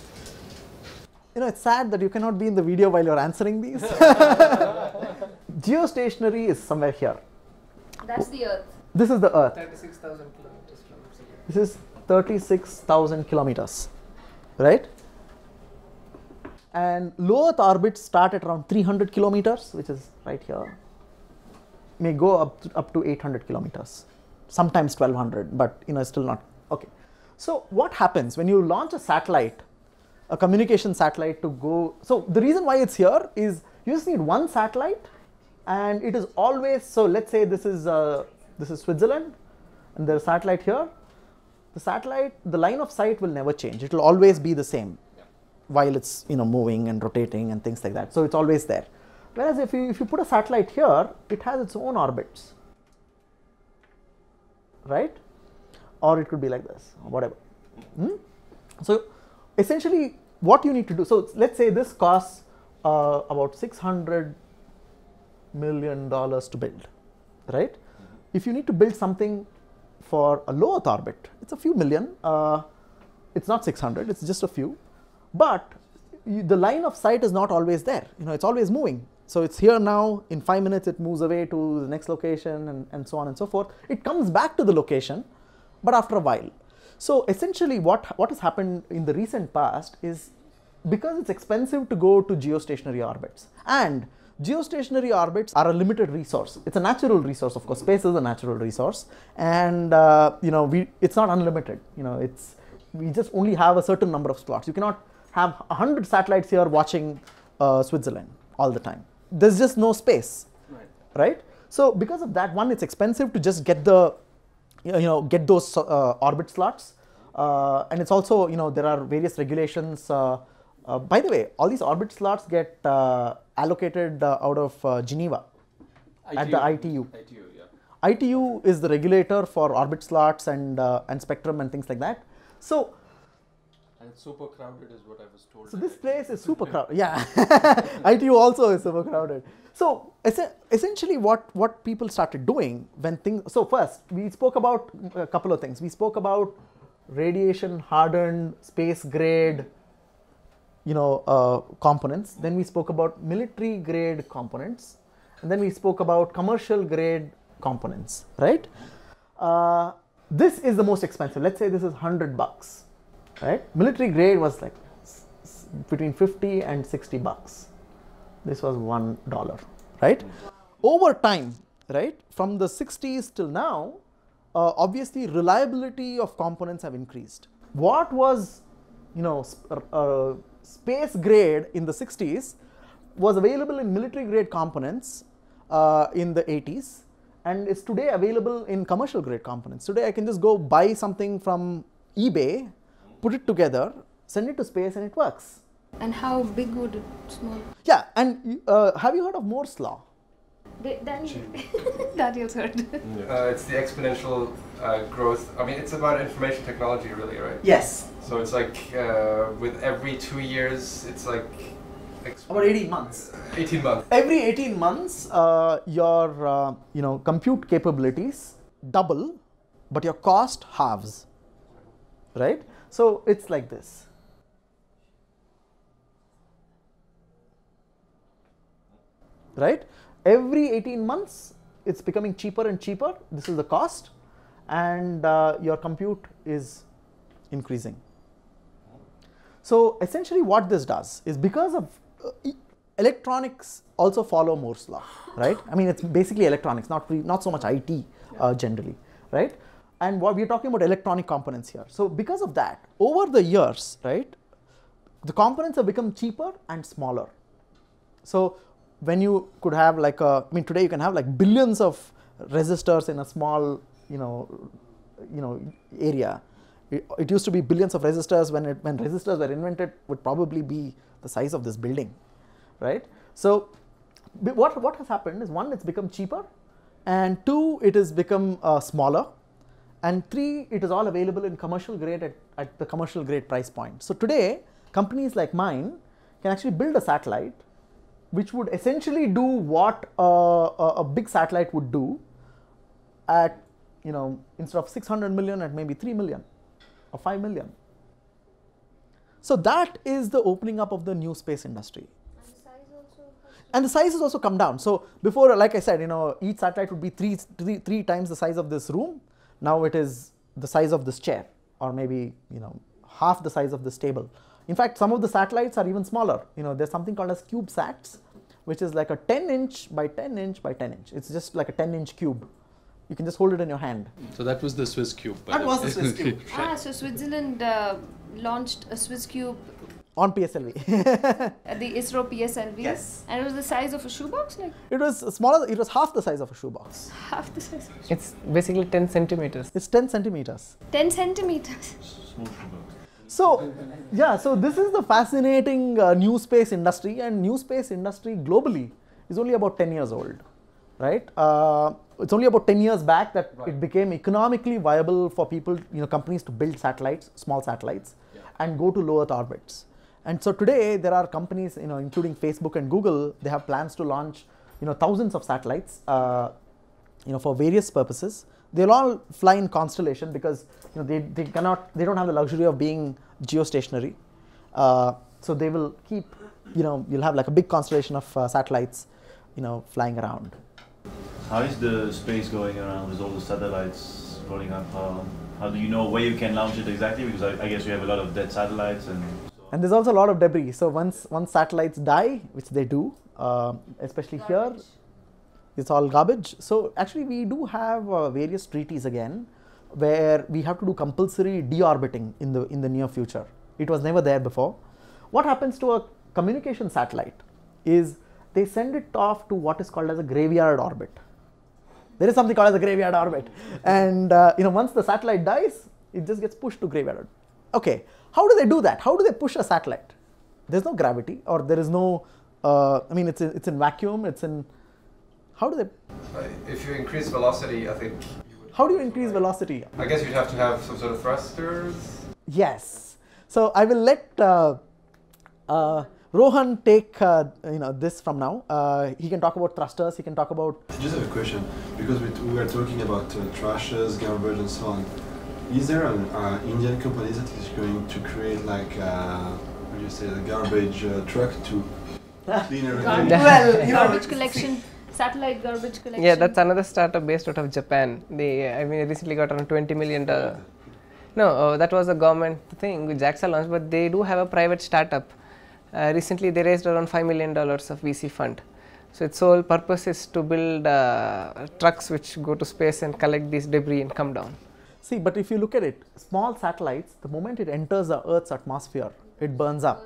You know, it's sad that you cannot be in the video while you're answering these. Geostationary is somewhere here. That's the Earth. This is the Earth. thirty-six thousand kilometers from here. This is thirty-six thousand kilometers, right? And low Earth orbits start at around three hundred kilometers, which is right here, may go up to, up to eight hundred kilometers, sometimes twelve hundred, but you know, still not, okay. So what happens when you launch a satellite, a communication satellite to go, so the reason why it's here is you just need one satellite and it is always, so let's say this is, uh, this is Switzerland and there's a satellite here, the satellite, the line of sight will never change, it will always be the same. While it's, you know, moving and rotating and things like that. So it's always there. Whereas if you, if you put a satellite here, it has its own orbits, right? Or it could be like this or whatever. Hmm? So essentially what you need to do, so let's say this costs uh, about six hundred million dollars to build, right? If you need to build something for a low Earth orbit, it's a few million, uh, it's not six hundred, it's just a few. But you, the line of sight is not always there, you know, it's always moving. So it's here now, in five minutes it moves away to the next location and, and so on and so forth. It comes back to the location, but after a while. So essentially what, what has happened in the recent past is because it's expensive to go to geostationary orbits, and geostationary orbits are a limited resource. It's a natural resource, of course, space is a natural resource, and uh, you know, we, it's not unlimited, you know, it's, we just only have a certain number of slots. You cannot have a hundred satellites here watching uh, Switzerland all the time. There's just no space, right. right? So because of that, one, it's expensive to just get the, you know, get those uh, orbit slots, uh, and it's also, you know, there are various regulations. Uh, uh, by the way, all these orbit slots get uh, allocated uh, out of uh, Geneva at the I T U. I T U, yeah. I T U is the regulator for orbit slots and uh, and spectrum and things like that. So. And it's super crowded is what I was told. So this place is super crowded, yeah. I T U also is super crowded. So es essentially what, what people started doing when things, so first we spoke about a couple of things. We spoke about radiation hardened, space grade, you know, uh, components. Then we spoke about military grade components. And then we spoke about commercial grade components, right? Uh, this is the most expensive. Let's say this is one hundred bucks. Right? Military grade was like between fifty and sixty bucks. This was one dollar, right? Over time, right, from the sixties till now, uh, obviously reliability of components have increased. What was, you know, sp uh, space grade in the sixties was available in military grade components uh, in the eighties, and is today available in commercial grade components. Today I can just go buy something from eBay, put it together, send it to space, and it works. And how big would it small? Yeah, and uh, have you heard of Moore's law? Daniel's heard. Uh, it's the exponential uh, growth. I mean, it's about information technology, really, right? Yes. So it's like uh, with every two years, it's like about eighteen months. eighteen months. Every eighteen months, uh, your uh, you know, compute capabilities double, but your cost halves, right? So it's like this. Right? Every eighteen months it's becoming cheaper and cheaper. This is the cost, and uh, your compute is increasing. So essentially what this does is, because of uh, e electronics also follow Moore's law, right? I mean, it's basically electronics, not, not so much I T uh, generally, right? And what we're talking about electronic components here. So because of that, over the years, right, the components have become cheaper and smaller. So when you could have like a, I mean, today you can have like billions of resistors in a small, you know, you know, area. It, it used to be billions of resistors. When it, when resistors were invented, would probably be the size of this building, right? So what, what has happened is, one, it's become cheaper, and two, it has become uh, smaller, and three, it is all available in commercial grade at, at the commercial grade price point. So today, companies like mine can actually build a satellite which would essentially do what uh, a big satellite would do at, you know, instead of six hundred million, at maybe three million or five million. So that is the opening up of the new space industry. And the size also, and the size has also come down. So before, like I said, you know, each satellite would be three, three, three times the size of this room. Now it is the size of this chair, or maybe, you know, half the size of this table. In fact, some of the satellites are even smaller. You know, there's something called as CubeSats, which is like a ten inch by ten inch by ten inch. It's just like a ten inch cube. You can just hold it in your hand. So that was the Swiss Cube. That was the Swiss Cube. Ah, so Switzerland uh, launched a Swiss Cube. On P S L V. At the ISRO P S L V. Yes. And it was the size of a shoebox? Like? It was smaller. It was half the size of a shoebox. Half the size of a shoebox. It's basically ten centimeters. It's ten centimeters. ten centimeters. So, yeah, so this is the fascinating uh, new space industry, and new space industry globally is only about ten years old, right? Uh, it's only about ten years back that right. It became economically viable for people, you know, companies to build satellites, small satellites, yeah. And go to low Earth orbits. And so today there are companies, you know, including Facebook and Google, they have plans to launch, you know, thousands of satellites, uh, you know, for various purposes. They'll all fly in constellation because, you know, they, they cannot, they don't have the luxury of being geostationary. Uh, so they will keep, you know, you'll have like a big constellation of uh, satellites, you know, flying around. How is the space going around with all the satellites rolling up? How, how do you know where you can launch it exactly? Because I, I guess you have a lot of dead satellites and... So on. And there's also a lot of debris. So once, once satellites die, which they do, uh, especially here, it's all garbage. So actually we do have uh, various treaties again, where we have to do compulsory deorbiting in the in the near future. It was never there before. What happens to a communication satellite is they send it off to what is called as a graveyard orbit. There is something called as a graveyard orbit. And uh, you know, once the satellite dies, it just gets pushed to graveyard. Okay, how do they do that? How do they push a satellite? There's no gravity, or there is no, uh, I mean, it's in, it's in vacuum, it's in... How do they? If you increase velocity, I think. How do you increase velocity? I guess you'd have to have some sort of thrusters. Yes. So I will let uh, uh, Rohan take uh, you know, this from now. Uh, he can talk about thrusters. He can talk about. I just have a question, because we, we are talking about uh, thrusters, garbage, and so on. Is there an uh, Indian company that is going to create like uh, what do you say, a garbage uh, truck to clean everything? Well, you know, garbage collection. Satellite garbage collection. Yeah, that's another startup based out of Japan. They, I mean, recently got around twenty million dollars. No, uh, that was a government thing which JAXA launched, but they do have a private startup. Uh, recently, they raised around five million dollars of V C fund. So its sole purpose is to build uh, trucks which go to space and collect these debris and come down. See, but if you look at it, small satellites, the moment it enters the Earth's atmosphere, it burns up.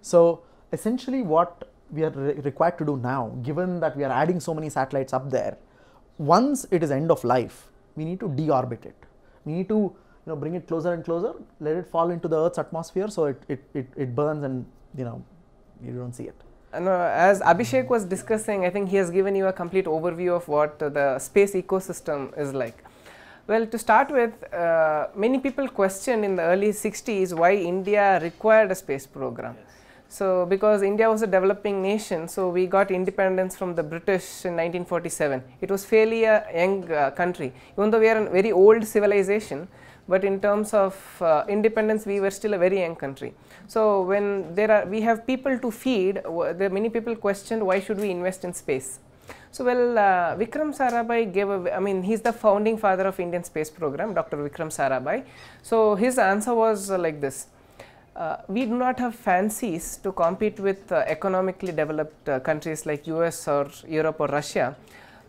So essentially what we are re required to do now, given that we are adding so many satellites up there, once it is end of life, we need to deorbit it. We need to, you know, bring it closer and closer, let it fall into the Earth's atmosphere, so it, it, it, it burns and, you know, you don't see it. And, uh, as Abhishek was discussing, I think he has given you a complete overview of what uh, the space ecosystem is like. Well, to start with, uh, many people questioned in the early sixties why India required a space program. Yes. So, because India was a developing nation, so we got independence from the British in nineteen forty-seven. It was fairly a young uh, country, even though we are a very old civilization, but in terms of uh, independence, we were still a very young country. So, when there are, we have people to feed, w there many people questioned why should we invest in space. So, well, uh, Vikram Sarabhai gave a, I mean, he's the founding father of Indian space program, Doctor Vikram Sarabhai. So, his answer was uh, like this. Uh, we do not have fancies to compete with uh, economically developed uh, countries like U S or Europe or Russia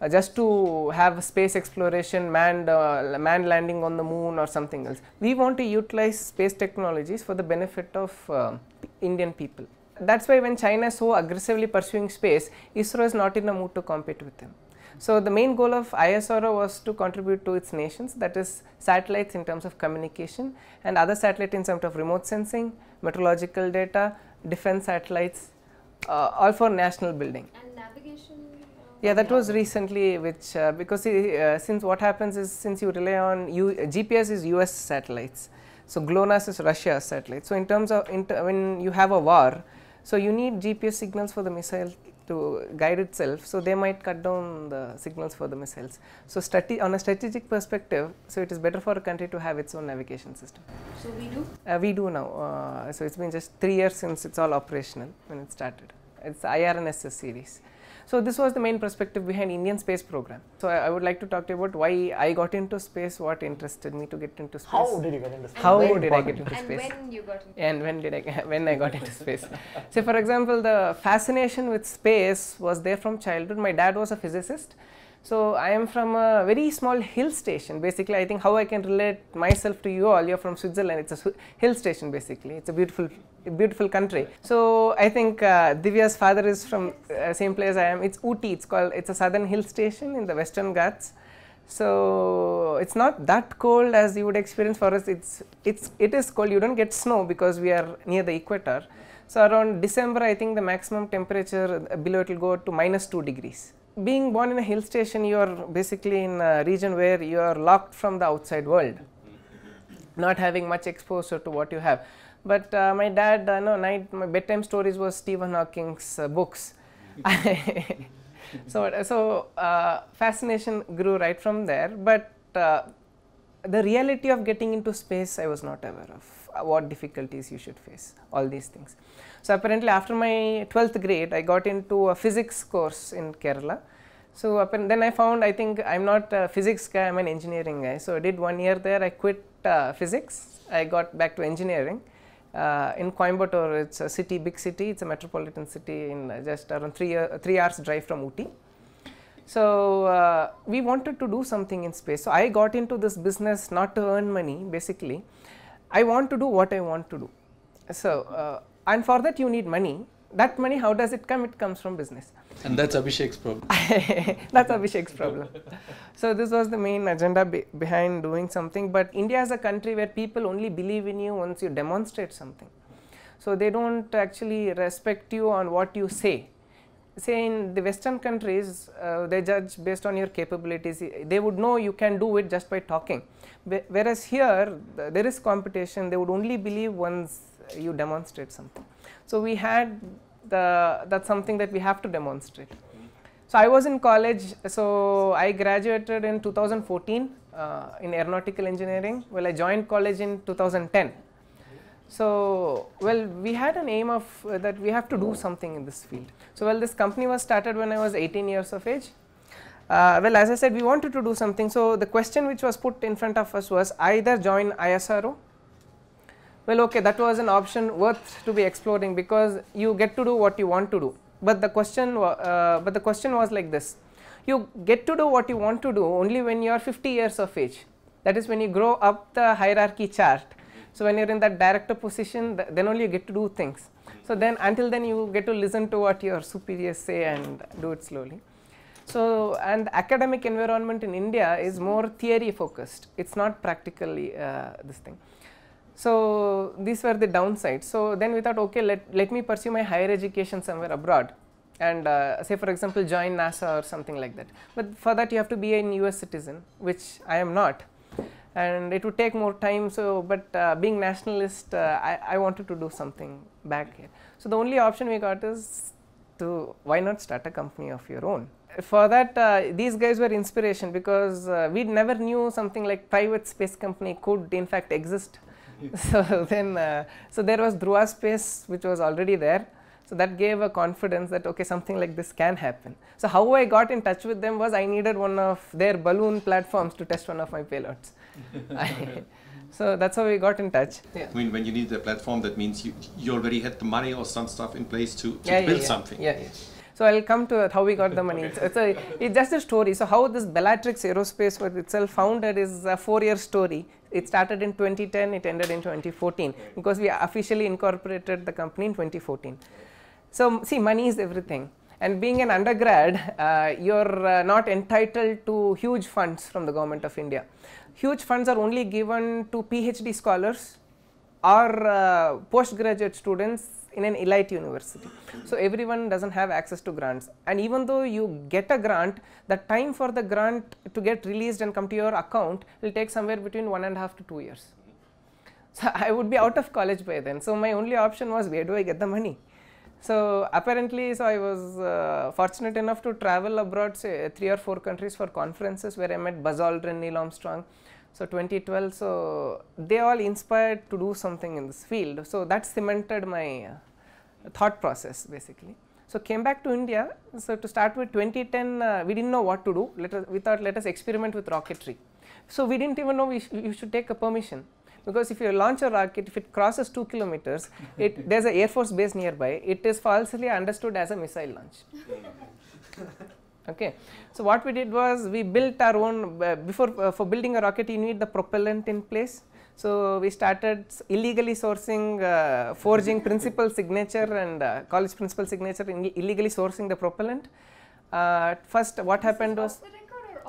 uh, just to have space exploration, manned, uh, manned landing on the moon or something else. We want to utilize space technologies for the benefit of uh, Indian people. That's why when China is so aggressively pursuing space, ISRO is not in a mood to compete with them. So, the main goal of I S R O was to contribute to its nations, that is satellites in terms of communication and other satellites in terms of remote sensing, meteorological data, defense satellites, uh, all for national building. And navigation? Yeah, that was recently, which uh, because uh, since what happens is, since you rely on U G P S is U S satellites, so GLONASS is Russia's satellites. So, in terms of inter when you have a war, so you need G P S signals for the missile to guide itself, so they might cut down the signals for the missiles. So, on a strategic perspective, so it is better for a country to have its own navigation system. So, we do? Uh, we do now. Uh, so, it has been just three years since it is all operational when it started. It is I R N S S series. So, this was the main perspective behind Indian space program. So, I, I would like to talk to you about why I got into space, what interested me to get into space. How did you get into space? How did I get into space? And when you got into space? And when did I, when I got into space. So, for example, the fascination with space was there from childhood. My dad was a physicist. So, I am from a very small hill station. Basically, I think how I can relate myself to you all, you are from Switzerland, it is a hill station basically, it is a beautiful, beautiful country. So, I think uh, Divya's father is from uh, same place I am, it is Ooty, it is called, it is a southern hill station in the Western Ghats. So, it is not that cold as you would experience for us, it's, it's, it is cold, you do not get snow because we are near the equator. So, around December, I think the maximum temperature below it will go to minus two degrees. Being born in a hill station, you are basically in a region where you are locked from the outside world, not having much exposure to what you have. But uh, my dad, uh, no, night, my bedtime stories was Stephen Hawking's uh, books. so, so uh, fascination grew right from there, but uh, the reality of getting into space, I was not aware of uh, what difficulties you should face, all these things. So, apparently after my twelfth grade, I got into a physics course in Kerala. So, then I found, I think I am not a physics guy, I am an engineering guy. So, I did one year there, I quit uh, physics, I got back to engineering uh, in Coimbatore. It is a city, big city, it is a metropolitan city in just around three, uh, three hours drive from Ooty. So, uh, we wanted to do something in space. So, I got into this business not to earn money basically, I want to do what I want to do. So, uh, and for that you need money, that money how does it come? It comes from business. And that is Abhishek's problem. That is Abhishek's problem. So, this was the main agenda be behind doing something, but India is a country where people only believe in you once you demonstrate something. So, they do not actually respect you on what you say. Say in the Western countries, uh, they judge based on your capabilities, they would know you can do it just by talking. Be whereas here, th there is competition, they would only believe once you demonstrate something. So, we had the, that is something that we have to demonstrate. So, I was in college, so I graduated in two thousand fourteen uh, in aeronautical engineering, well I joined college in two thousand ten. So, well, we had an aim of uh, that we have to do something in this field. So, well, this company was started when I was eighteen years of age. Uh, well, as I said, we wanted to do something. So, the question which was put in front of us was either join I S R O. Well, okay, that was an option worth to be exploring because you get to do what you want to do. But the question, uh, but the question was like this: you get to do what you want to do only when you are fifty years of age. That is when you grow up the hierarchy chart. So, when you are in that director position, th then only you get to do things. So, then until then you get to listen to what your superiors say and do it slowly. So, and academic environment in India is more theory focused, it is not practically uh, this thing. So, these were the downsides. So, then we thought okay, let, let me pursue my higher education somewhere abroad and uh, say for example join NASA or something like that. But for that you have to be a U S citizen, which I am not. And it would take more time, so but uh, being nationalist, uh, I, I wanted to do something back here. So, the only option we got is to why not start a company of your own. For that, uh, these guys were inspiration because uh, we never knew something like private space company could in fact exist. So, then, uh, so there was Dhruva Space which was already there. So that gave a confidence that okay, something like this can happen. So how I got in touch with them was I needed one of their balloon platforms to test one of my payloads. So that's how we got in touch. Yeah. I mean, when you need a platform, that means you, you already had the money or some stuff in place to, to yeah, build yeah, yeah. something. Yeah, yeah. So I'll come to how we got the money. Okay. It's, a, it's just a story. So how this Bellatrix Aerospace was itself founded is a four-year story. It started in twenty ten, it ended in twenty fourteen, because we officially incorporated the company in twenty fourteen. So see, money is everything. And being an undergrad, uh, you're uh, not entitled to huge funds from the Government of India. Huge funds are only given to PhD scholars or uh, postgraduate students in an elite university. So everyone doesn't have access to grants. And even though you get a grant, the time for the grant to get released and come to your account will take somewhere between one and a half to two years. So I would be out of college by then. So my only option was, where do I get the money? So apparently, so I was uh, fortunate enough to travel abroad, say three or four countries for conferences where I met Buzz Aldrin, Neil Armstrong. So twenty twelve, so they all inspired to do something in this field. So that cemented my uh, thought process basically. So came back to India. So to start with, twenty ten, uh, we didn't know what to do. Let us, we thought, let us experiment with rocketry. So we didn't even know we sh you should take a permission. Because if you launch a rocket, if it crosses two kilometers, it, there's an Air Force base nearby, it is falsely understood as a missile launch. Okay. So what we did was, we built our own, uh, before uh, for building a rocket you need the propellant in place. So we started illegally sourcing, uh, forging principal signature and uh, college principal signature, in illegally sourcing the propellant. Uh, first what happened was,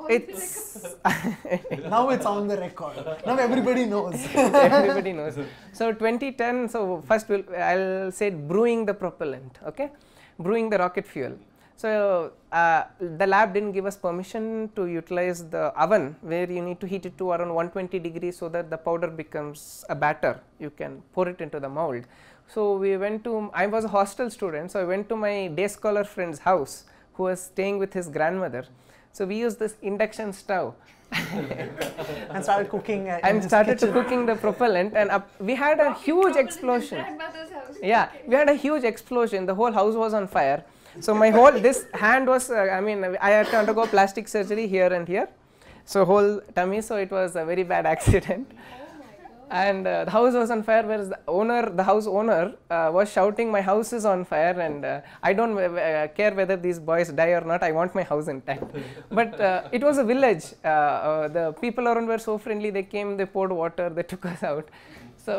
It's now it's on the record. Now everybody knows. Everybody knows. So twenty ten. So first we'll, I'll say brewing the propellant. Okay, brewing the rocket fuel. So uh, the lab didn't give us permission to utilize the oven where you need to heat it to around one twenty degrees so that the powder becomes a batter. You can pour it into the mold. So we went to. I was a hostel student, so I went to my day scholar friend's house who was staying with his grandmother. So we used this induction stove and started cooking. Uh, and started to cooking the propellant, and uh, we had a huge explosion. Yeah, we had a huge explosion. The whole house was on fire. So my whole this hand was. Uh, I mean, I had to undergo plastic surgery here and here. So whole tummy. So it was a very bad accident. And uh, the house was on fire, whereas the owner, the house owner uh, was shouting, my house is on fire and uh, I don't uh, care whether these boys die or not, I want my house intact. But uh, it was a village, uh, uh, the people around were so friendly, they came, they poured water, they took us out. So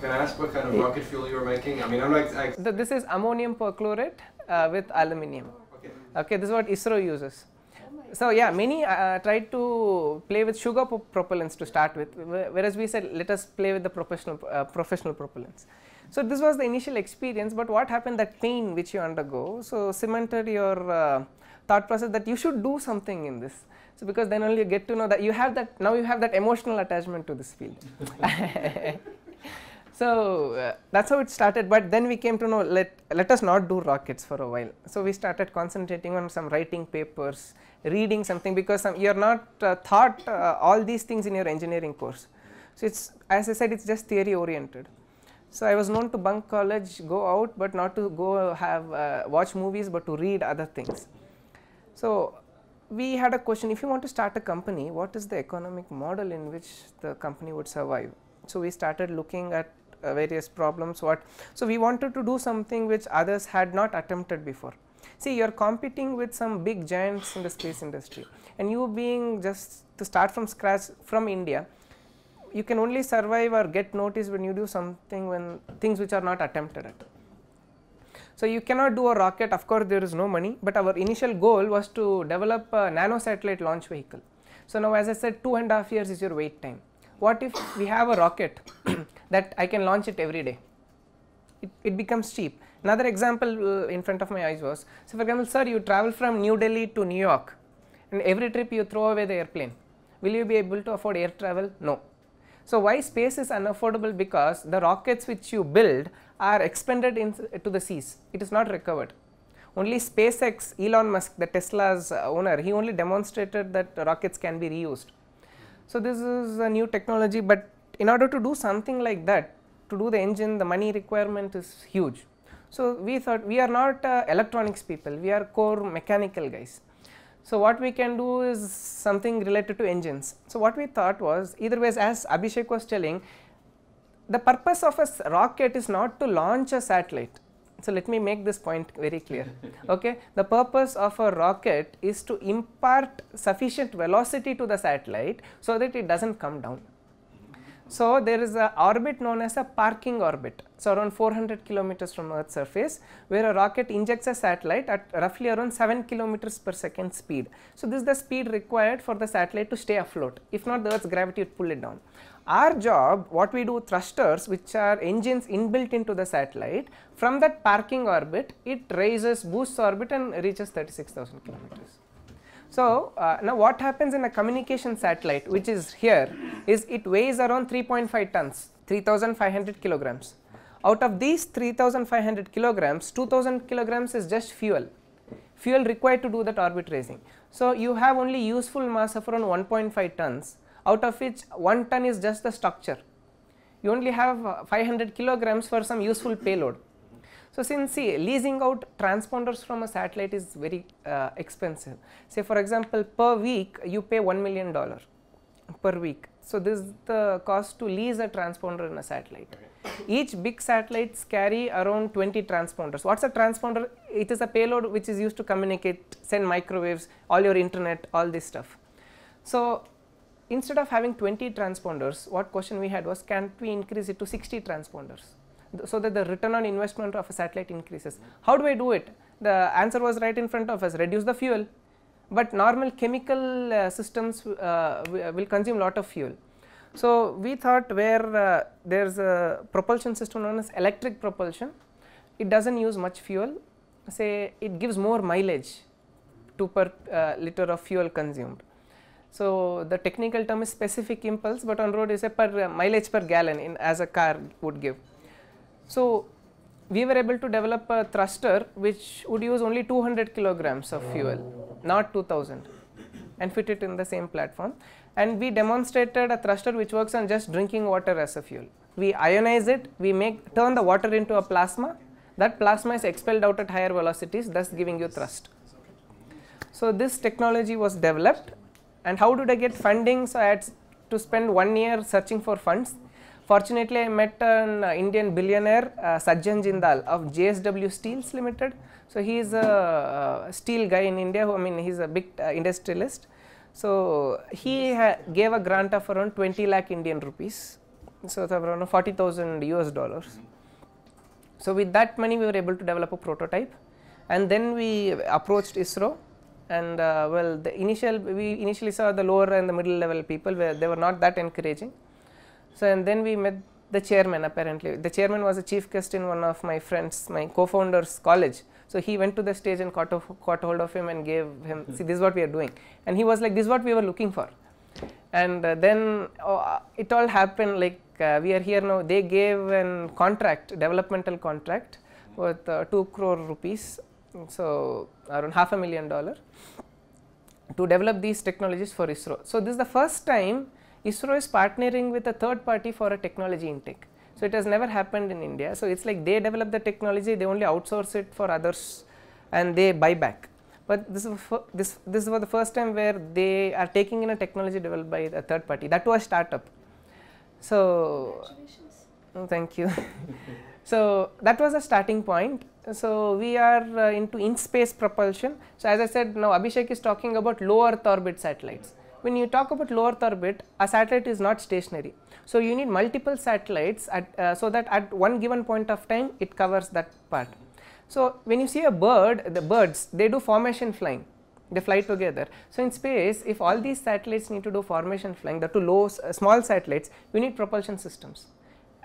can I ask what kind of rocket fuel you were making? I mean, I'm like... I so this is ammonium perchlorate uh, with aluminium. Okay. Okay, this is what ISRO uses. So yeah, many uh, tried to play with sugar propellants to start with, whereas we said let us play with the professional uh, professional propellants. So this was the initial experience, but what happened, that pain which you undergo, so cemented your uh, thought process that you should do something in this. So because then only you get to know that you have that, now you have that emotional attachment to this field. So uh, that's how it started, but then we came to know, let, let us not do rockets for a while. So we started concentrating on some writing papers, reading something, because some, you're not uh, taught uh, all these things in your engineering course. So it's, as I said, it's just theory oriented. So I was known to bunk college, go out, but not to go have, uh, watch movies, but to read other things. So we had a question, if you want to start a company, what is the economic model in which the company would survive? So we started looking at Uh, various problems, what so we wanted to do something which others had not attempted before. See, you are competing with some big giants in the space industry, and you being just to start from scratch from India, you can only survive or get noticed when you do something, when things which are not attempted at. So you cannot do a rocket, of course there is no money, but our initial goal was to develop a nano satellite launch vehicle. So now, as I said, two and a half years is your wait time. What if we have a rocket that I can launch it every day? It, it becomes cheap. Another example uh, in front of my eyes was, so for example, sir, you travel from New Delhi to New York, and every trip you throw away the airplane. Will you be able to afford air travel? No. So why space is unaffordable? Because the rockets which you build are expended into the seas. It is not recovered. Only SpaceX, Elon Musk, the Tesla's owner, he only demonstrated that rockets can be reused. So this is a new technology, but in order to do something like that, to do the engine, the money requirement is huge. So we thought we are not uh, electronics people, we are core mechanical guys. So what we can do is something related to engines. So what we thought was, either ways, as Abhishek was telling, the purpose of a rocket is not to launch a satellite. So let me make this point very clear. Okay, the purpose of a rocket is to impart sufficient velocity to the satellite so that it doesn't come down. So there is an orbit known as a parking orbit. So around four hundred kilometers from Earth's surface, where a rocket injects a satellite at roughly around seven kilometers per second speed. So this is the speed required for the satellite to stay afloat. If not, the Earth's gravity would pull it down. Our job, what we do, thrusters, which are engines inbuilt into the satellite, from that parking orbit, it raises, boosts orbit and reaches thirty-six thousand kilometers. So uh, now what happens in a communication satellite, which is here, is it weighs around three point five tons, three thousand five hundred kilograms. Out of these three thousand five hundred kilograms, two thousand kilograms is just fuel, fuel required to do that orbit raising. So you have only useful mass of around one point five tons, out of which one ton is just the structure. You only have five hundred kilograms for some useful payload. So since, see, leasing out transponders from a satellite is very uh, expensive. Say for example, per week you pay one million dollars per week. So this is the cost to lease a transponder in a satellite. Each big satellites carry around twenty transponders. What's a transponder? It is a payload which is used to communicate, send microwaves, all your internet, all this stuff. So instead of having twenty transponders, what question we had was, can't we increase it to sixty transponders? So that the return on investment of a satellite increases. How do I do it? The answer was right in front of us, reduce the fuel. But normal chemical uh, systems uh, will consume lot of fuel. So we thought, where uh, there is a propulsion system known as electric propulsion, it does not use much fuel, say it gives more mileage to per uh, litre of fuel consumed. So the technical term is specific impulse, but on road is a per uh, mileage per gallon in as a car would give. So we were able to develop a thruster which would use only two hundred kilograms of fuel, not two thousand, and fit it in the same platform. And we demonstrated a thruster which works on just drinking water as a fuel. We ionize it, we make turn the water into a plasma, that plasma is expelled out at higher velocities, thus giving you thrust. So this technology was developed, and how did I get funding? So I had to spend one year searching for funds. Fortunately, I met an uh, Indian billionaire, uh, Sajjan Jindal of J S W Steels Limited. So he is a uh, steel guy in India, who, I mean he is a big uh, industrialist. So he ha gave a grant of around twenty lakh Indian rupees, so it's around forty thousand U S dollars. So with that money we were able to develop a prototype, and then we approached ISRO. And uh, well, the initial, we initially saw the lower and the middle level people, where they were not that encouraging. So and then we met the chairman. Apparently the chairman was a chief guest in one of my friends, my co-founder's college. So he went to the stage and caught, of, caught hold of him and gave him, see, this is what we are doing. And he was like, this is what we were looking for. And uh, then oh, it all happened, like uh, we are here now. They gave a contract, developmental contract worth uh, two crore rupees, so around half a million dollar, to develop these technologies for ISRO. So this is the first time ISRO is partnering with a third party for a technology intake. So it has never happened in India. So it's like they develop the technology, they only outsource it for others, and they buy back. But this was this this was the first time where they are taking in a technology developed by a third party. That was startup. So oh, thank you. So that was a starting point. So we are uh, into in-space propulsion. So as I said, now Abhishek is talking about low Earth orbit satellites. When you talk about low Earth orbit, a satellite is not stationary. So you need multiple satellites at, uh, so that at one given point of time it covers that part. So when you see a bird, the birds, they do formation flying, they fly together. So in space, if all these satellites need to do formation flying, the two low, uh, small satellites, you need propulsion systems.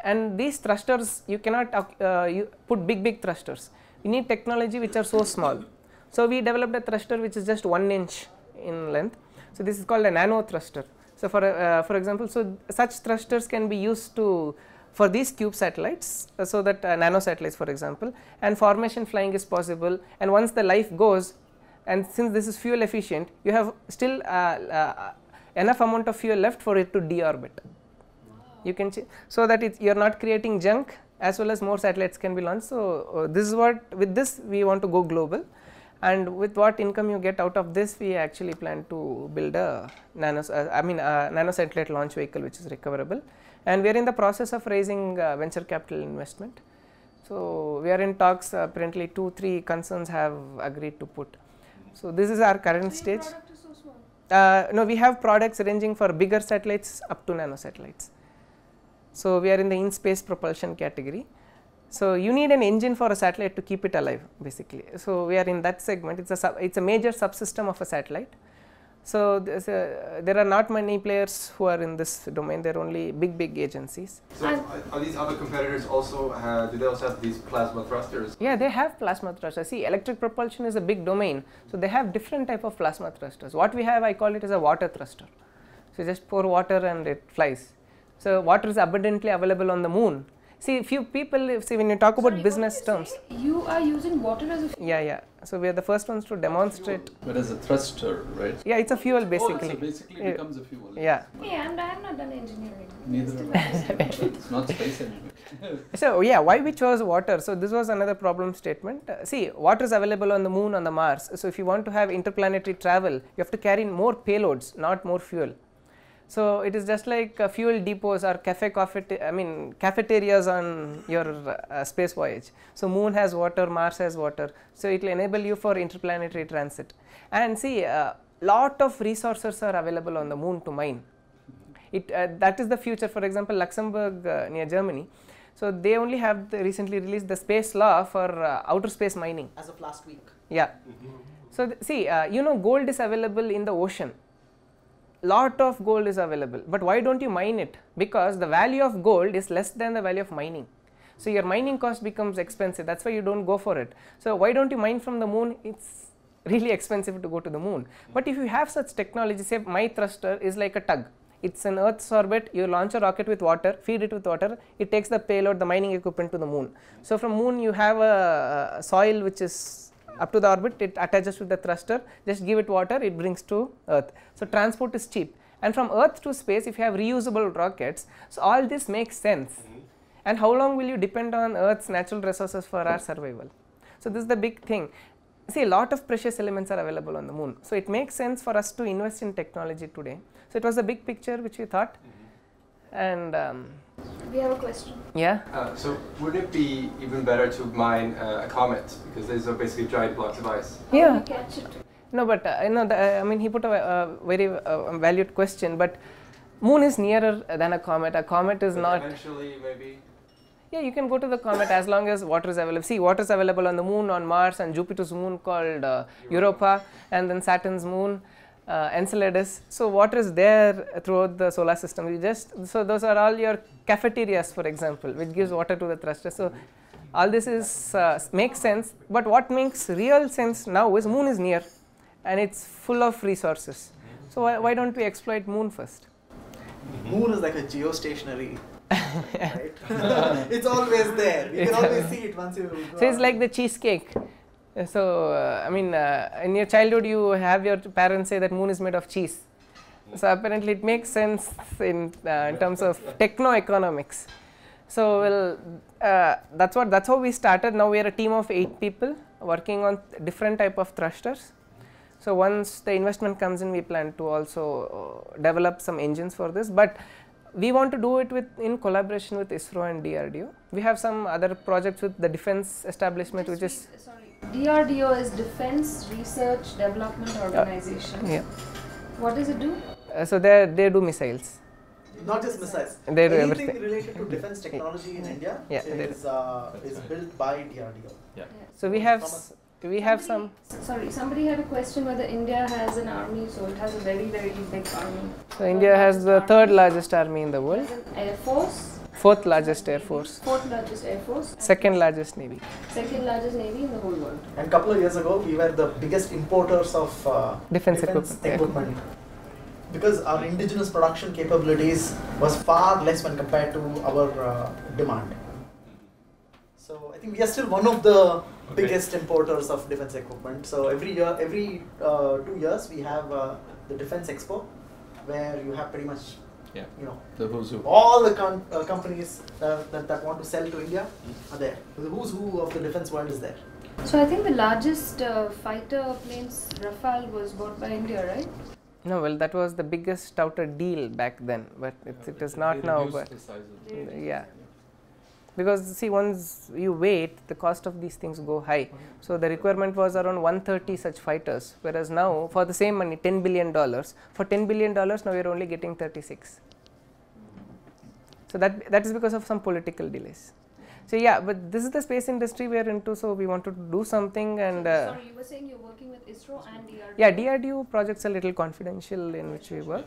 And these thrusters, you cannot uh, you put big, big thrusters. You need technology which are so small. So we developed a thruster which is just one inch in length. So this is called a nano thruster. So for uh, for example, so such thrusters can be used to for these cube satellites, uh, so that uh, nano satellites, for example, and formation flying is possible. And once the life goes, and since this is fuel efficient, you have still uh, uh, enough amount of fuel left for it to deorbit. Wow. You can, so that it's, you're not creating junk, as well as more satellites can be launched. So, uh, this is what, with this we want to go global, and with what income you get out of this, we actually plan to build a nano, uh, I mean a nano satellite launch vehicle which is recoverable, and we are in the process of raising uh, venture capital investment. So, we are in talks, uh, apparently two, three concerns have agreed to put. So, this is our current stage. Uh, no, we have products ranging for bigger satellites up to nano satellites. So, we are in the in-space propulsion category. So, you need an engine for a satellite to keep it alive basically. So, we are in that segment, it is a, it's a major subsystem of a satellite. So, there's a, there are not many players who are in this domain, they are only big, big agencies. So, are these other competitors also, have, do they also have these plasma thrusters? Yeah, they have plasma thrusters. See, electric propulsion is a big domain. So, they have different type of plasma thrusters. What we have, I call it as a water thruster. So, you just pour water and it flies. So, water is abundantly available on the moon. See, few people, if, see, when you talk Sorry, about business you terms. You are using water as a fuel? Yeah, yeah. So, we are the first ones to demonstrate. But as a thruster, right? Yeah, it's a fuel basically. Oh, so basically it becomes a fuel. Yeah. Yeah, and I have not done engineering. Neither have I. It's not space engineering. So, yeah, why we chose water? So, this was another problem statement. Uh, see, water is available on the moon, on the Mars. So, if you want to have interplanetary travel, you have to carry more payloads, not more fuel. So, it is just like uh, fuel depots or cafe, cafete I mean cafeterias on your uh, space voyage. So, moon has water, Mars has water. So, it will enable you for interplanetary transit. And see, uh, lot of resources are available on the moon to mine. It, uh, that is the future. For example, Luxembourg uh, near Germany. So, they only have the recently released the space law for uh, outer space mining. As of last week. Yeah. So, see, uh, you know, gold is available in the ocean. Lot of gold is available, but why don't you mine it? Because the value of gold is less than the value of mining. So, your mining cost becomes expensive, that is why you don't go for it. So, why don't you mine from the moon? It is really expensive to go to the moon. But if you have such technology, say my thruster is like a tug, it is an Earth's orbit, you launch a rocket with water, feed it with water, it takes the payload, the mining equipment to the moon. So, from moon you have a soil which is up to the orbit, it attaches to the thruster, just give it water, it brings to Earth. So, transport is cheap, and from Earth to space if you have reusable rockets, so all this makes sense. And how long will you depend on Earth's natural resources for our survival? So, this is the big thing. See, a lot of precious elements are available on the moon. So, it makes sense for us to invest in technology today. So, it was a big picture which we thought. And um, we have a question. Yeah. Uh, so, would it be even better to mine uh, a comet, because these are basically giant blocks of ice? Yeah. Catch it? No, but uh, no, the, uh, I mean, he put a uh, very uh, valued question. But moon is nearer than a comet. A comet is but not. Eventually, maybe. Yeah, you can go to the comet as long as water is available. See, water is available on the moon, on Mars, and Jupiter's moon called uh, Europa. Europa, and then Saturn's moon. Uh, Enceladus. So, water is there throughout the solar system. You just, so those are all your cafeterias, for example, which gives water to the thruster. So, all this is uh, makes sense, but what makes real sense now is moon is near and it is full of resources. So, why, why don't we exploit moon first? Moon is like a geostationary. Right? It's always there. You can always see it once you go. So, it's like the cheesecake. So, uh, I mean, uh, in your childhood you have your parents say that moon is made of cheese. So, apparently it makes sense in, uh, in terms of techno-economics. So, well, uh, that's what, that's how we started. Now, we are a team of eight people working on different type of thrusters. So, once the investment comes in, we plan to also uh, develop some engines for this. But we want to do it with in collaboration with ISRO and D R D O. We have some other projects with the defense establishment, Just which is... Sorry. D R D O is Defense Research Development Organization. Yeah. What does it do? Uh, so, they they do missiles. Not just missiles. They do Anything everything. related to defense technology in India yeah, is, uh, is built by D R D O. Yeah. yeah. So, we have, we have somebody, some... Sorry, somebody had a question whether India has an army, so it has a very, very big army. So, India has the army. third largest army in the world. Air Force. Fourth largest Air Force. Fourth largest Air Force. Second largest Navy. Second largest Navy in the whole world. And couple of years ago, we were the biggest importers of uh, defense, defense equipment. equipment. Yeah. Because our indigenous production capabilities was far less when compared to our uh, demand. So, I think we are still one of the okay. biggest importers of defense equipment. So, every year, every uh, two years, we have uh, the Defense Expo, where you have pretty much Yeah. You know, the who's who. All the com uh, companies uh, that, that want to sell to India are there. The who's who of the defense world is there. So I think the largest uh, fighter planes, Rafale, was bought by India, right? No, well, that was the biggest touted deal back then, but it, yeah, it is not now. But the size of the yeah. yeah, because see, once you wait, the cost of these things go high. So the requirement was around one hundred thirty such fighters, whereas now for the same money, ten billion dollars, for ten billion dollars now you are only getting thirty-six. So that that is because of some political delays. So yeah, but this is the space industry we are into, so we want to do something and... Uh, Sorry, you were saying you are working with ISRO and D R D O? Yeah, D R D O projects are little confidential in which we work.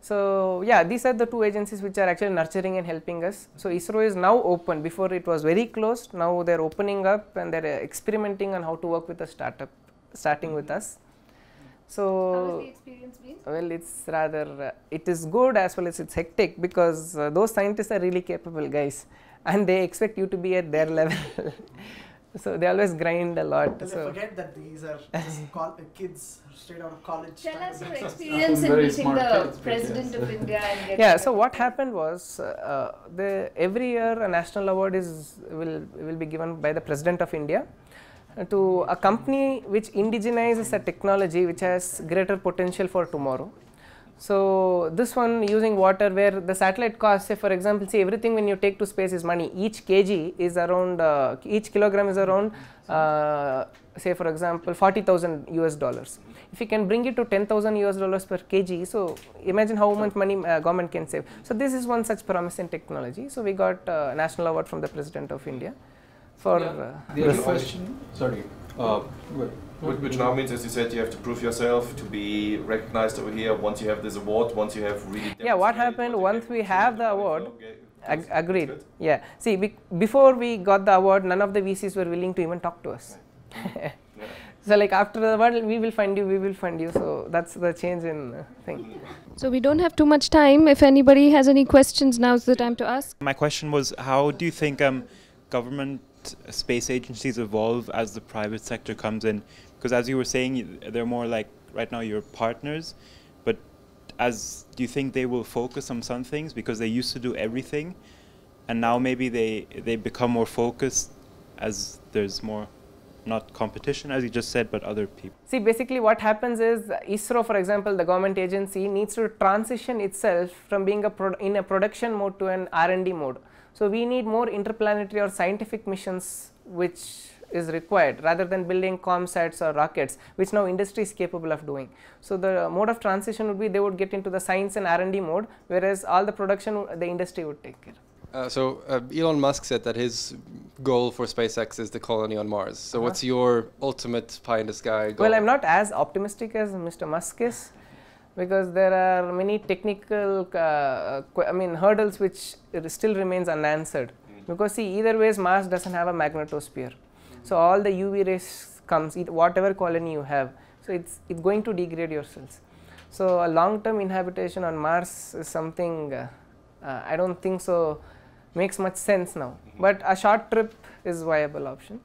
So yeah, these are the two agencies which are actually nurturing and helping us. So ISRO is now open. Before it was very closed, now they are opening up and they are experimenting on how to work with a startup, starting with us. So, how has the experience been? Well, it's rather, uh, it is good as well as it's hectic, because uh, those scientists are really capable guys. And they expect you to be at their level, so they always grind a lot. They so forget that these are just call, kids straight out of college. Tell us your experience in meeting the president of India. And yeah. So what happened was, uh, the every year a national award is will will be given by the president of India to a company which indigenizes a technology which has greater potential for tomorrow. So this one using water, where the satellite costs, say for example, see everything when you take to space is money. Each kg is around, uh, each kilogram is around, uh, say for example, forty thousand U S dollars. If you can bring it to ten thousand U S dollars per kg, so imagine how much money uh, government can save. So this is one such promising technology. So we got a uh, national award from the President of India for yeah. the uh, question. Sorry. Uh, Which now means, as you said, you have to prove yourself to be recognized over here. Once you have this award, once you have really yeah, what happened once we have the award? Ag agreed. Yeah. See, be before we got the award, none of the V Cs were willing to even talk to us. yeah. So, like after the award, we will find you, we will find you. So that's the change in uh, thing. So we don't have too much time. If anybody has any questions, now's the time to ask. My question was, how do you think um, government space agencies evolve as the private sector comes in? Because as you were saying, they're more like, right now you're partners, but as do you think they will focus on some things, because they used to do everything and now maybe they they become more focused as there's more, not competition as you just said, but other people? See, basically what happens is, ISRO for example, the government agency, needs to transition itself from being a pro in a production mode to an R and D mode. So we need more interplanetary or scientific missions which is required, rather than building comsats or rockets, which now industry is capable of doing. So the mode of transition would be, they would get into the science and R and D mode, whereas all the production the industry would take care. Uh, so uh, Elon Musk said that his goal for SpaceX is the colony on Mars. So uh-huh. what's your ultimate pie in the sky goal? Well, I'm not as optimistic as Mister Musk is, because there are many technical, uh, I mean, hurdles which still remains unanswered. Because see, either ways, Mars doesn't have a magnetosphere. So all the U V rays comes, whatever colony you have. So it's it's going to degrade your cells. So a long-term inhabitation on Mars is something uh, uh, I don't think so makes much sense now. But a short trip is a viable option.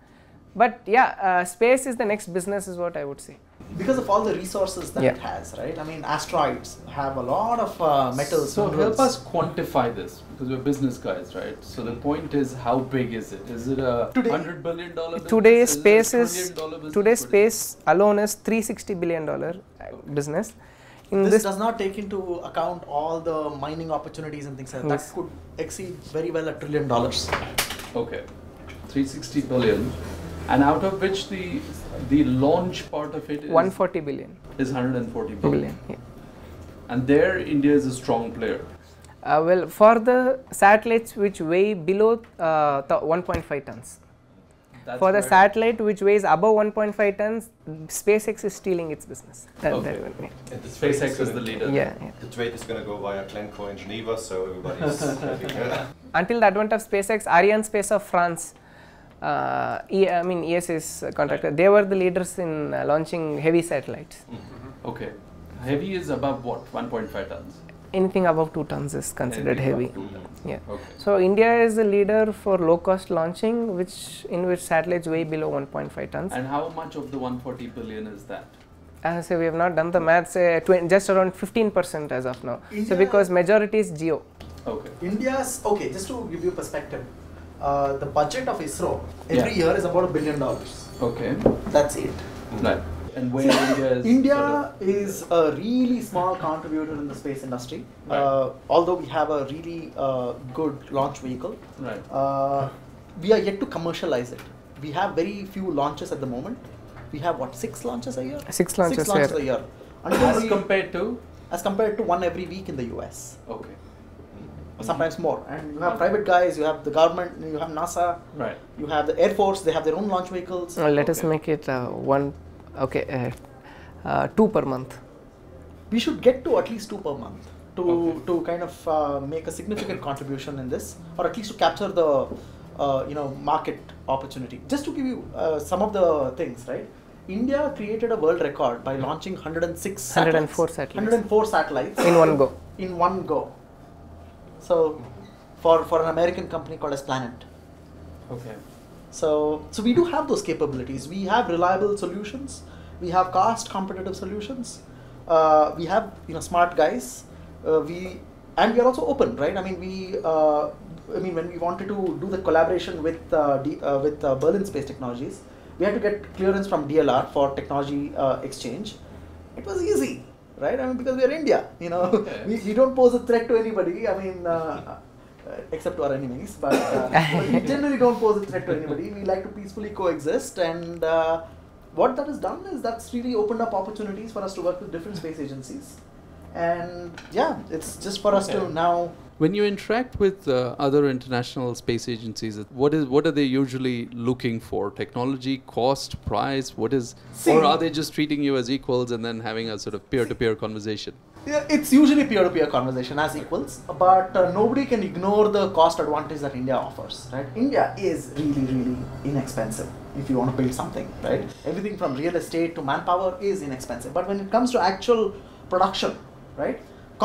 But yeah, uh, space is the next business, is what I would say. Because of all the resources that yeah. it has, right? I mean, asteroids have a lot of uh, metals. So minerals. Help us quantify this, because we're business guys, right? So the point is, how big is it? Is it a today, hundred billion dollar? Today, business? Space is, is today space alone is three sixty billion dollar business. In this, this does not take into account all the mining opportunities and things like that. Yes. That could exceed very well a trillion dollars. Okay, three sixty billion. And out of which the the launch part of it is one hundred forty billion. Is one hundred forty billion. billion yeah. And there India is a strong player. Uh, well, for the satellites which weigh below uh, one point five tons. That's for the satellite which weighs above one point five tons, SpaceX is stealing its business. That, okay. that would mean. Yeah, the SpaceX is, is the leader. Yeah, yeah. The trade is going to go via Glencore in Geneva, so everybody's having a... Until the advent of SpaceX, Ariane Space of France, Uh, e I mean E S A's uh, contractor, they were the leaders in uh, launching heavy satellites. Mm-hmm. Okay. Heavy is above what? one point five tons? Anything above two tons is considered Anything heavy. Yeah. Okay. So India is the leader for low cost launching, which in which satellites weigh below one point five tons. And how much of the one hundred forty billion is that? as I say, we have not done the maths, uh, just around fifteen percent as of now. India, so because majority is geo. Okay. India's, okay, just to give you perspective, uh, the budget of ISRO every yeah. year is about a billion dollars. Okay. That's it. Right. And where India is? India is a really small contributor in the space industry. Right. Uh, although we have a really uh, good launch vehicle, right. uh, we are yet to commercialize it. We have very few launches at the moment. We have what, six launches a year? Six launches, six launches a year. A year. As compared to? As compared to one every week in the U S. Okay. Sometimes more. And you have private guys, you have the government, you have NASA, right. you have the Air Force, they have their own launch vehicles. Well, let okay. us make it uh, one, okay, uh, uh, two per month. We should get to at least two per month to, okay. to kind of uh, make a significant contribution in this, or at least to capture the uh, you know, market opportunity. Just to give you uh, some of the things, right? India created a world record by launching one hundred and six one hundred and four satellites. one hundred and four satellites. In one go. In one go. So, for, for an American company called as Planet. Okay. So, so we do have those capabilities. We have reliable solutions. We have cost competitive solutions. Uh, we have, you know, smart guys. Uh, we and we are also open, right? I mean, we. Uh, I mean, when we wanted to do the collaboration with uh, D, uh, with uh, Berlin Space Technologies, we had to get clearance from D L R for technology uh, exchange. It was easy. Right? I mean, because we are India, you know, okay. we, we don't pose a threat to anybody, I mean, uh, uh, except to our enemies, but uh, we generally don't pose a threat to anybody. We like to peacefully coexist, and uh, what that has done is that's really opened up opportunities for us to work with different space agencies. And yeah, it's just for us okay. to now... When you interact with uh, other international space agencies, what is what are they usually looking for? Technology, cost, price, what is, see, or are they just treating you as equals and then having a sort of peer-to-peer -peer conversation? Yeah, it's usually peer-to-peer -peer conversation as equals, but uh, nobody can ignore the cost advantage that India offers, right? India is really, really inexpensive if you want to build something, right? Everything from real estate to manpower is inexpensive, but when it comes to actual production, right?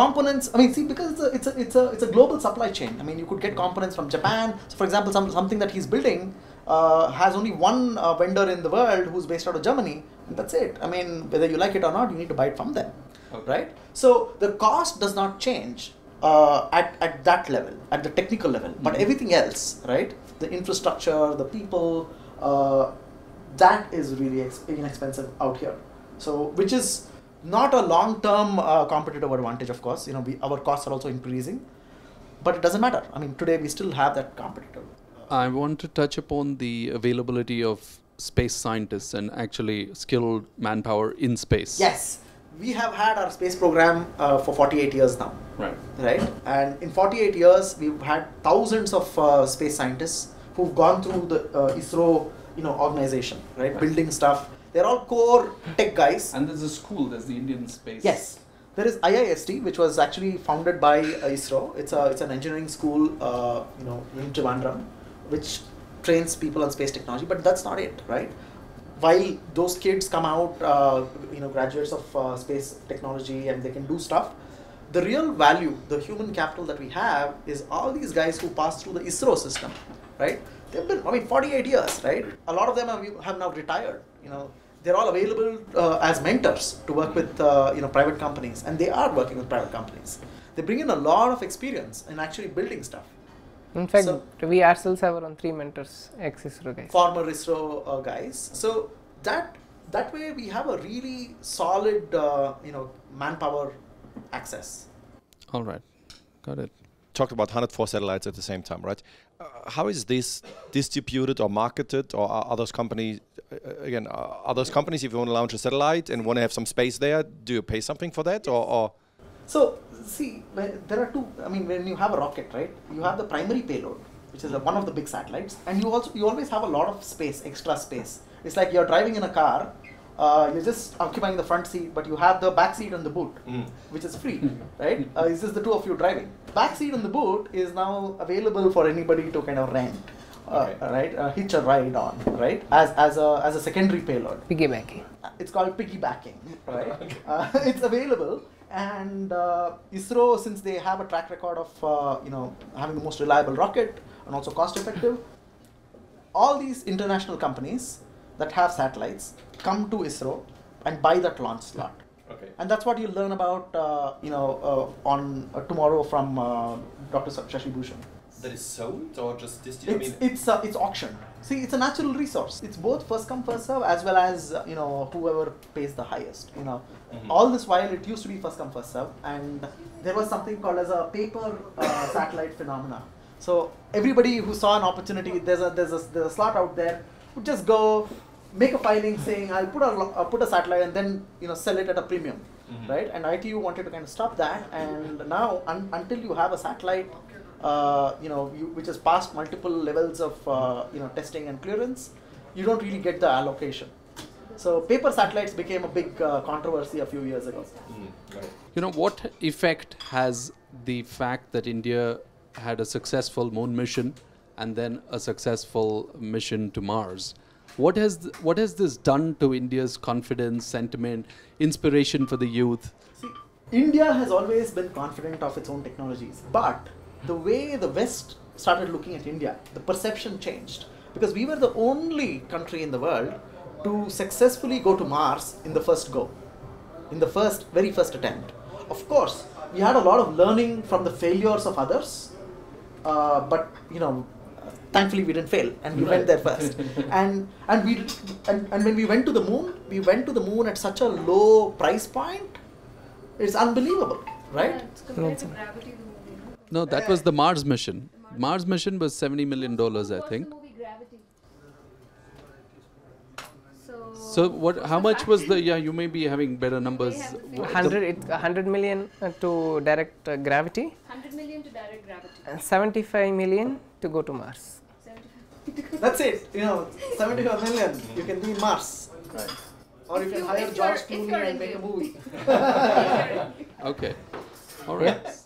Components, I mean, see, because it's a, it's a, it's a, it's a global supply chain. I mean, you could get components from Japan. So, for example, some, something that he's building uh, has only one uh, vendor in the world who's based out of Germany, and that's it. I mean, whether you like it or not, you need to buy it from them, okay. right? So, the cost does not change uh, at, at that level, at the technical level, mm-hmm. but everything else, right? The infrastructure, the people, uh, that is really inexpensive out here. So, which is... not a long-term uh, competitive advantage, of course. You know, we, our costs are also increasing, but it doesn't matter. I mean, today we still have that competitive. I want to touch upon the availability of space scientists and actually skilled manpower in space. Yes, we have had our space program uh, for forty-eight years now. Right. Right. And in forty-eight years, we've had thousands of uh, space scientists who've gone through the uh, ISRO, you know, organization, right? right. Building stuff. They're all core tech guys. And there's a school, there's the Indian Space. Yes. There is I I S T, which was actually founded by ISRO. It's a it's an engineering school, uh, you know, in Trivandrum, which trains people on space technology. But that's not it, right? While those kids come out, uh, you know, graduates of uh, space technology, and they can do stuff, the real value, the human capital that we have, is all these guys who pass through the ISRO system, right? They've been, I mean, forty-eight years, right? A lot of them have, have now retired, you know. They're all available uh, as mentors to work with uh, you know, private companies, and they are working with private companies. They bring in a lot of experience in actually building stuff. In fact, so, we ourselves have around three mentors, ex-ISRO guys. Former ISRO uh, guys. So that that way we have a really solid uh, you know, manpower access. All right, got it. Talked about one hundred and four satellites at the same time, right? Uh, how is this distributed or marketed, or are others companies, uh, again, are those companies, if you want to launch a satellite and want to have some space there, do you pay something for that, or? or? So, see, there are two, I mean, when you have a rocket, right, you have the primary payload, which is one of the big satellites, and you also, you always have a lot of space, extra space. It's like you're driving in a car, Uh, you're just occupying the front seat, but you have the back seat and the boot, mm. which is free, right? Uh, it's just the two of you driving. Back seat and the boot is now available for anybody to kind of rent, uh, okay. right? Uh, hitch a ride on, right? As as a as a secondary payload. Piggybacking. It's called piggybacking, right? okay. uh, it's available, and uh, ISRO, since they have a track record of uh, you know, having the most reliable rocket and also cost effective, all these international companies that have satellites come to ISRO and buy that launch slot. Okay. And that's what you learn about, uh, you know, uh, on uh, tomorrow from uh, Doctor Shashi Bhushan. That is sold or just distributed? It's, I mean, it's, uh, it's auction. See, it's a natural resource. It's both first come, first serve, as well as, uh, you know, whoever pays the highest, you know. Mm-hmm. All this while it used to be first come, first serve, and there was something called as a paper uh, satellite phenomena. So everybody who saw an opportunity, there's a, there's a, there's a slot out there, would just go make a filing saying, I'll put a, uh, put a satellite and then, you know, sell it at a premium, mm-hmm. right? And I T U wanted to kind of stop that, and now un until you have a satellite, uh, you know, you, which has passed multiple levels of, uh, you know, testing and clearance, you don't really get the allocation. So paper satellites became a big uh, controversy a few years ago. Mm-hmm. Right. You know, what effect has the fact that India had a successful moon mission and then a successful mission to Mars? What has th what has this done to India's confidence, sentiment, inspiration for the youth? See, India has always been confident of its own technologies, but the way the West started looking at India, the perception changed, because we were the only country in the world to successfully go to Mars in the first go, in the first, very first attempt. Of course, we had a lot of learning from the failures of others, uh, but you know, thankfully, we didn't fail, and we right. went there first. and and we and, and when we went to the moon, we went to the moon at such a low price point. It's unbelievable, right? Yeah, it's compared to Gravity, the movie, no? no, that was the Mars mission. The Mars, Mars mission was seventy million dollars, I think. The movie Gravity? So, so what? How much was the? Yeah, you may be having better numbers. Hundred, hundred million to direct uh, Gravity. Hundred million to direct Gravity. Uh, Seventy-five million to go to Mars. That's it, you know, seventy-five million, you can be Mars, right. Or you can hire George Clooney and make a movie. Okay, all right. Yeah.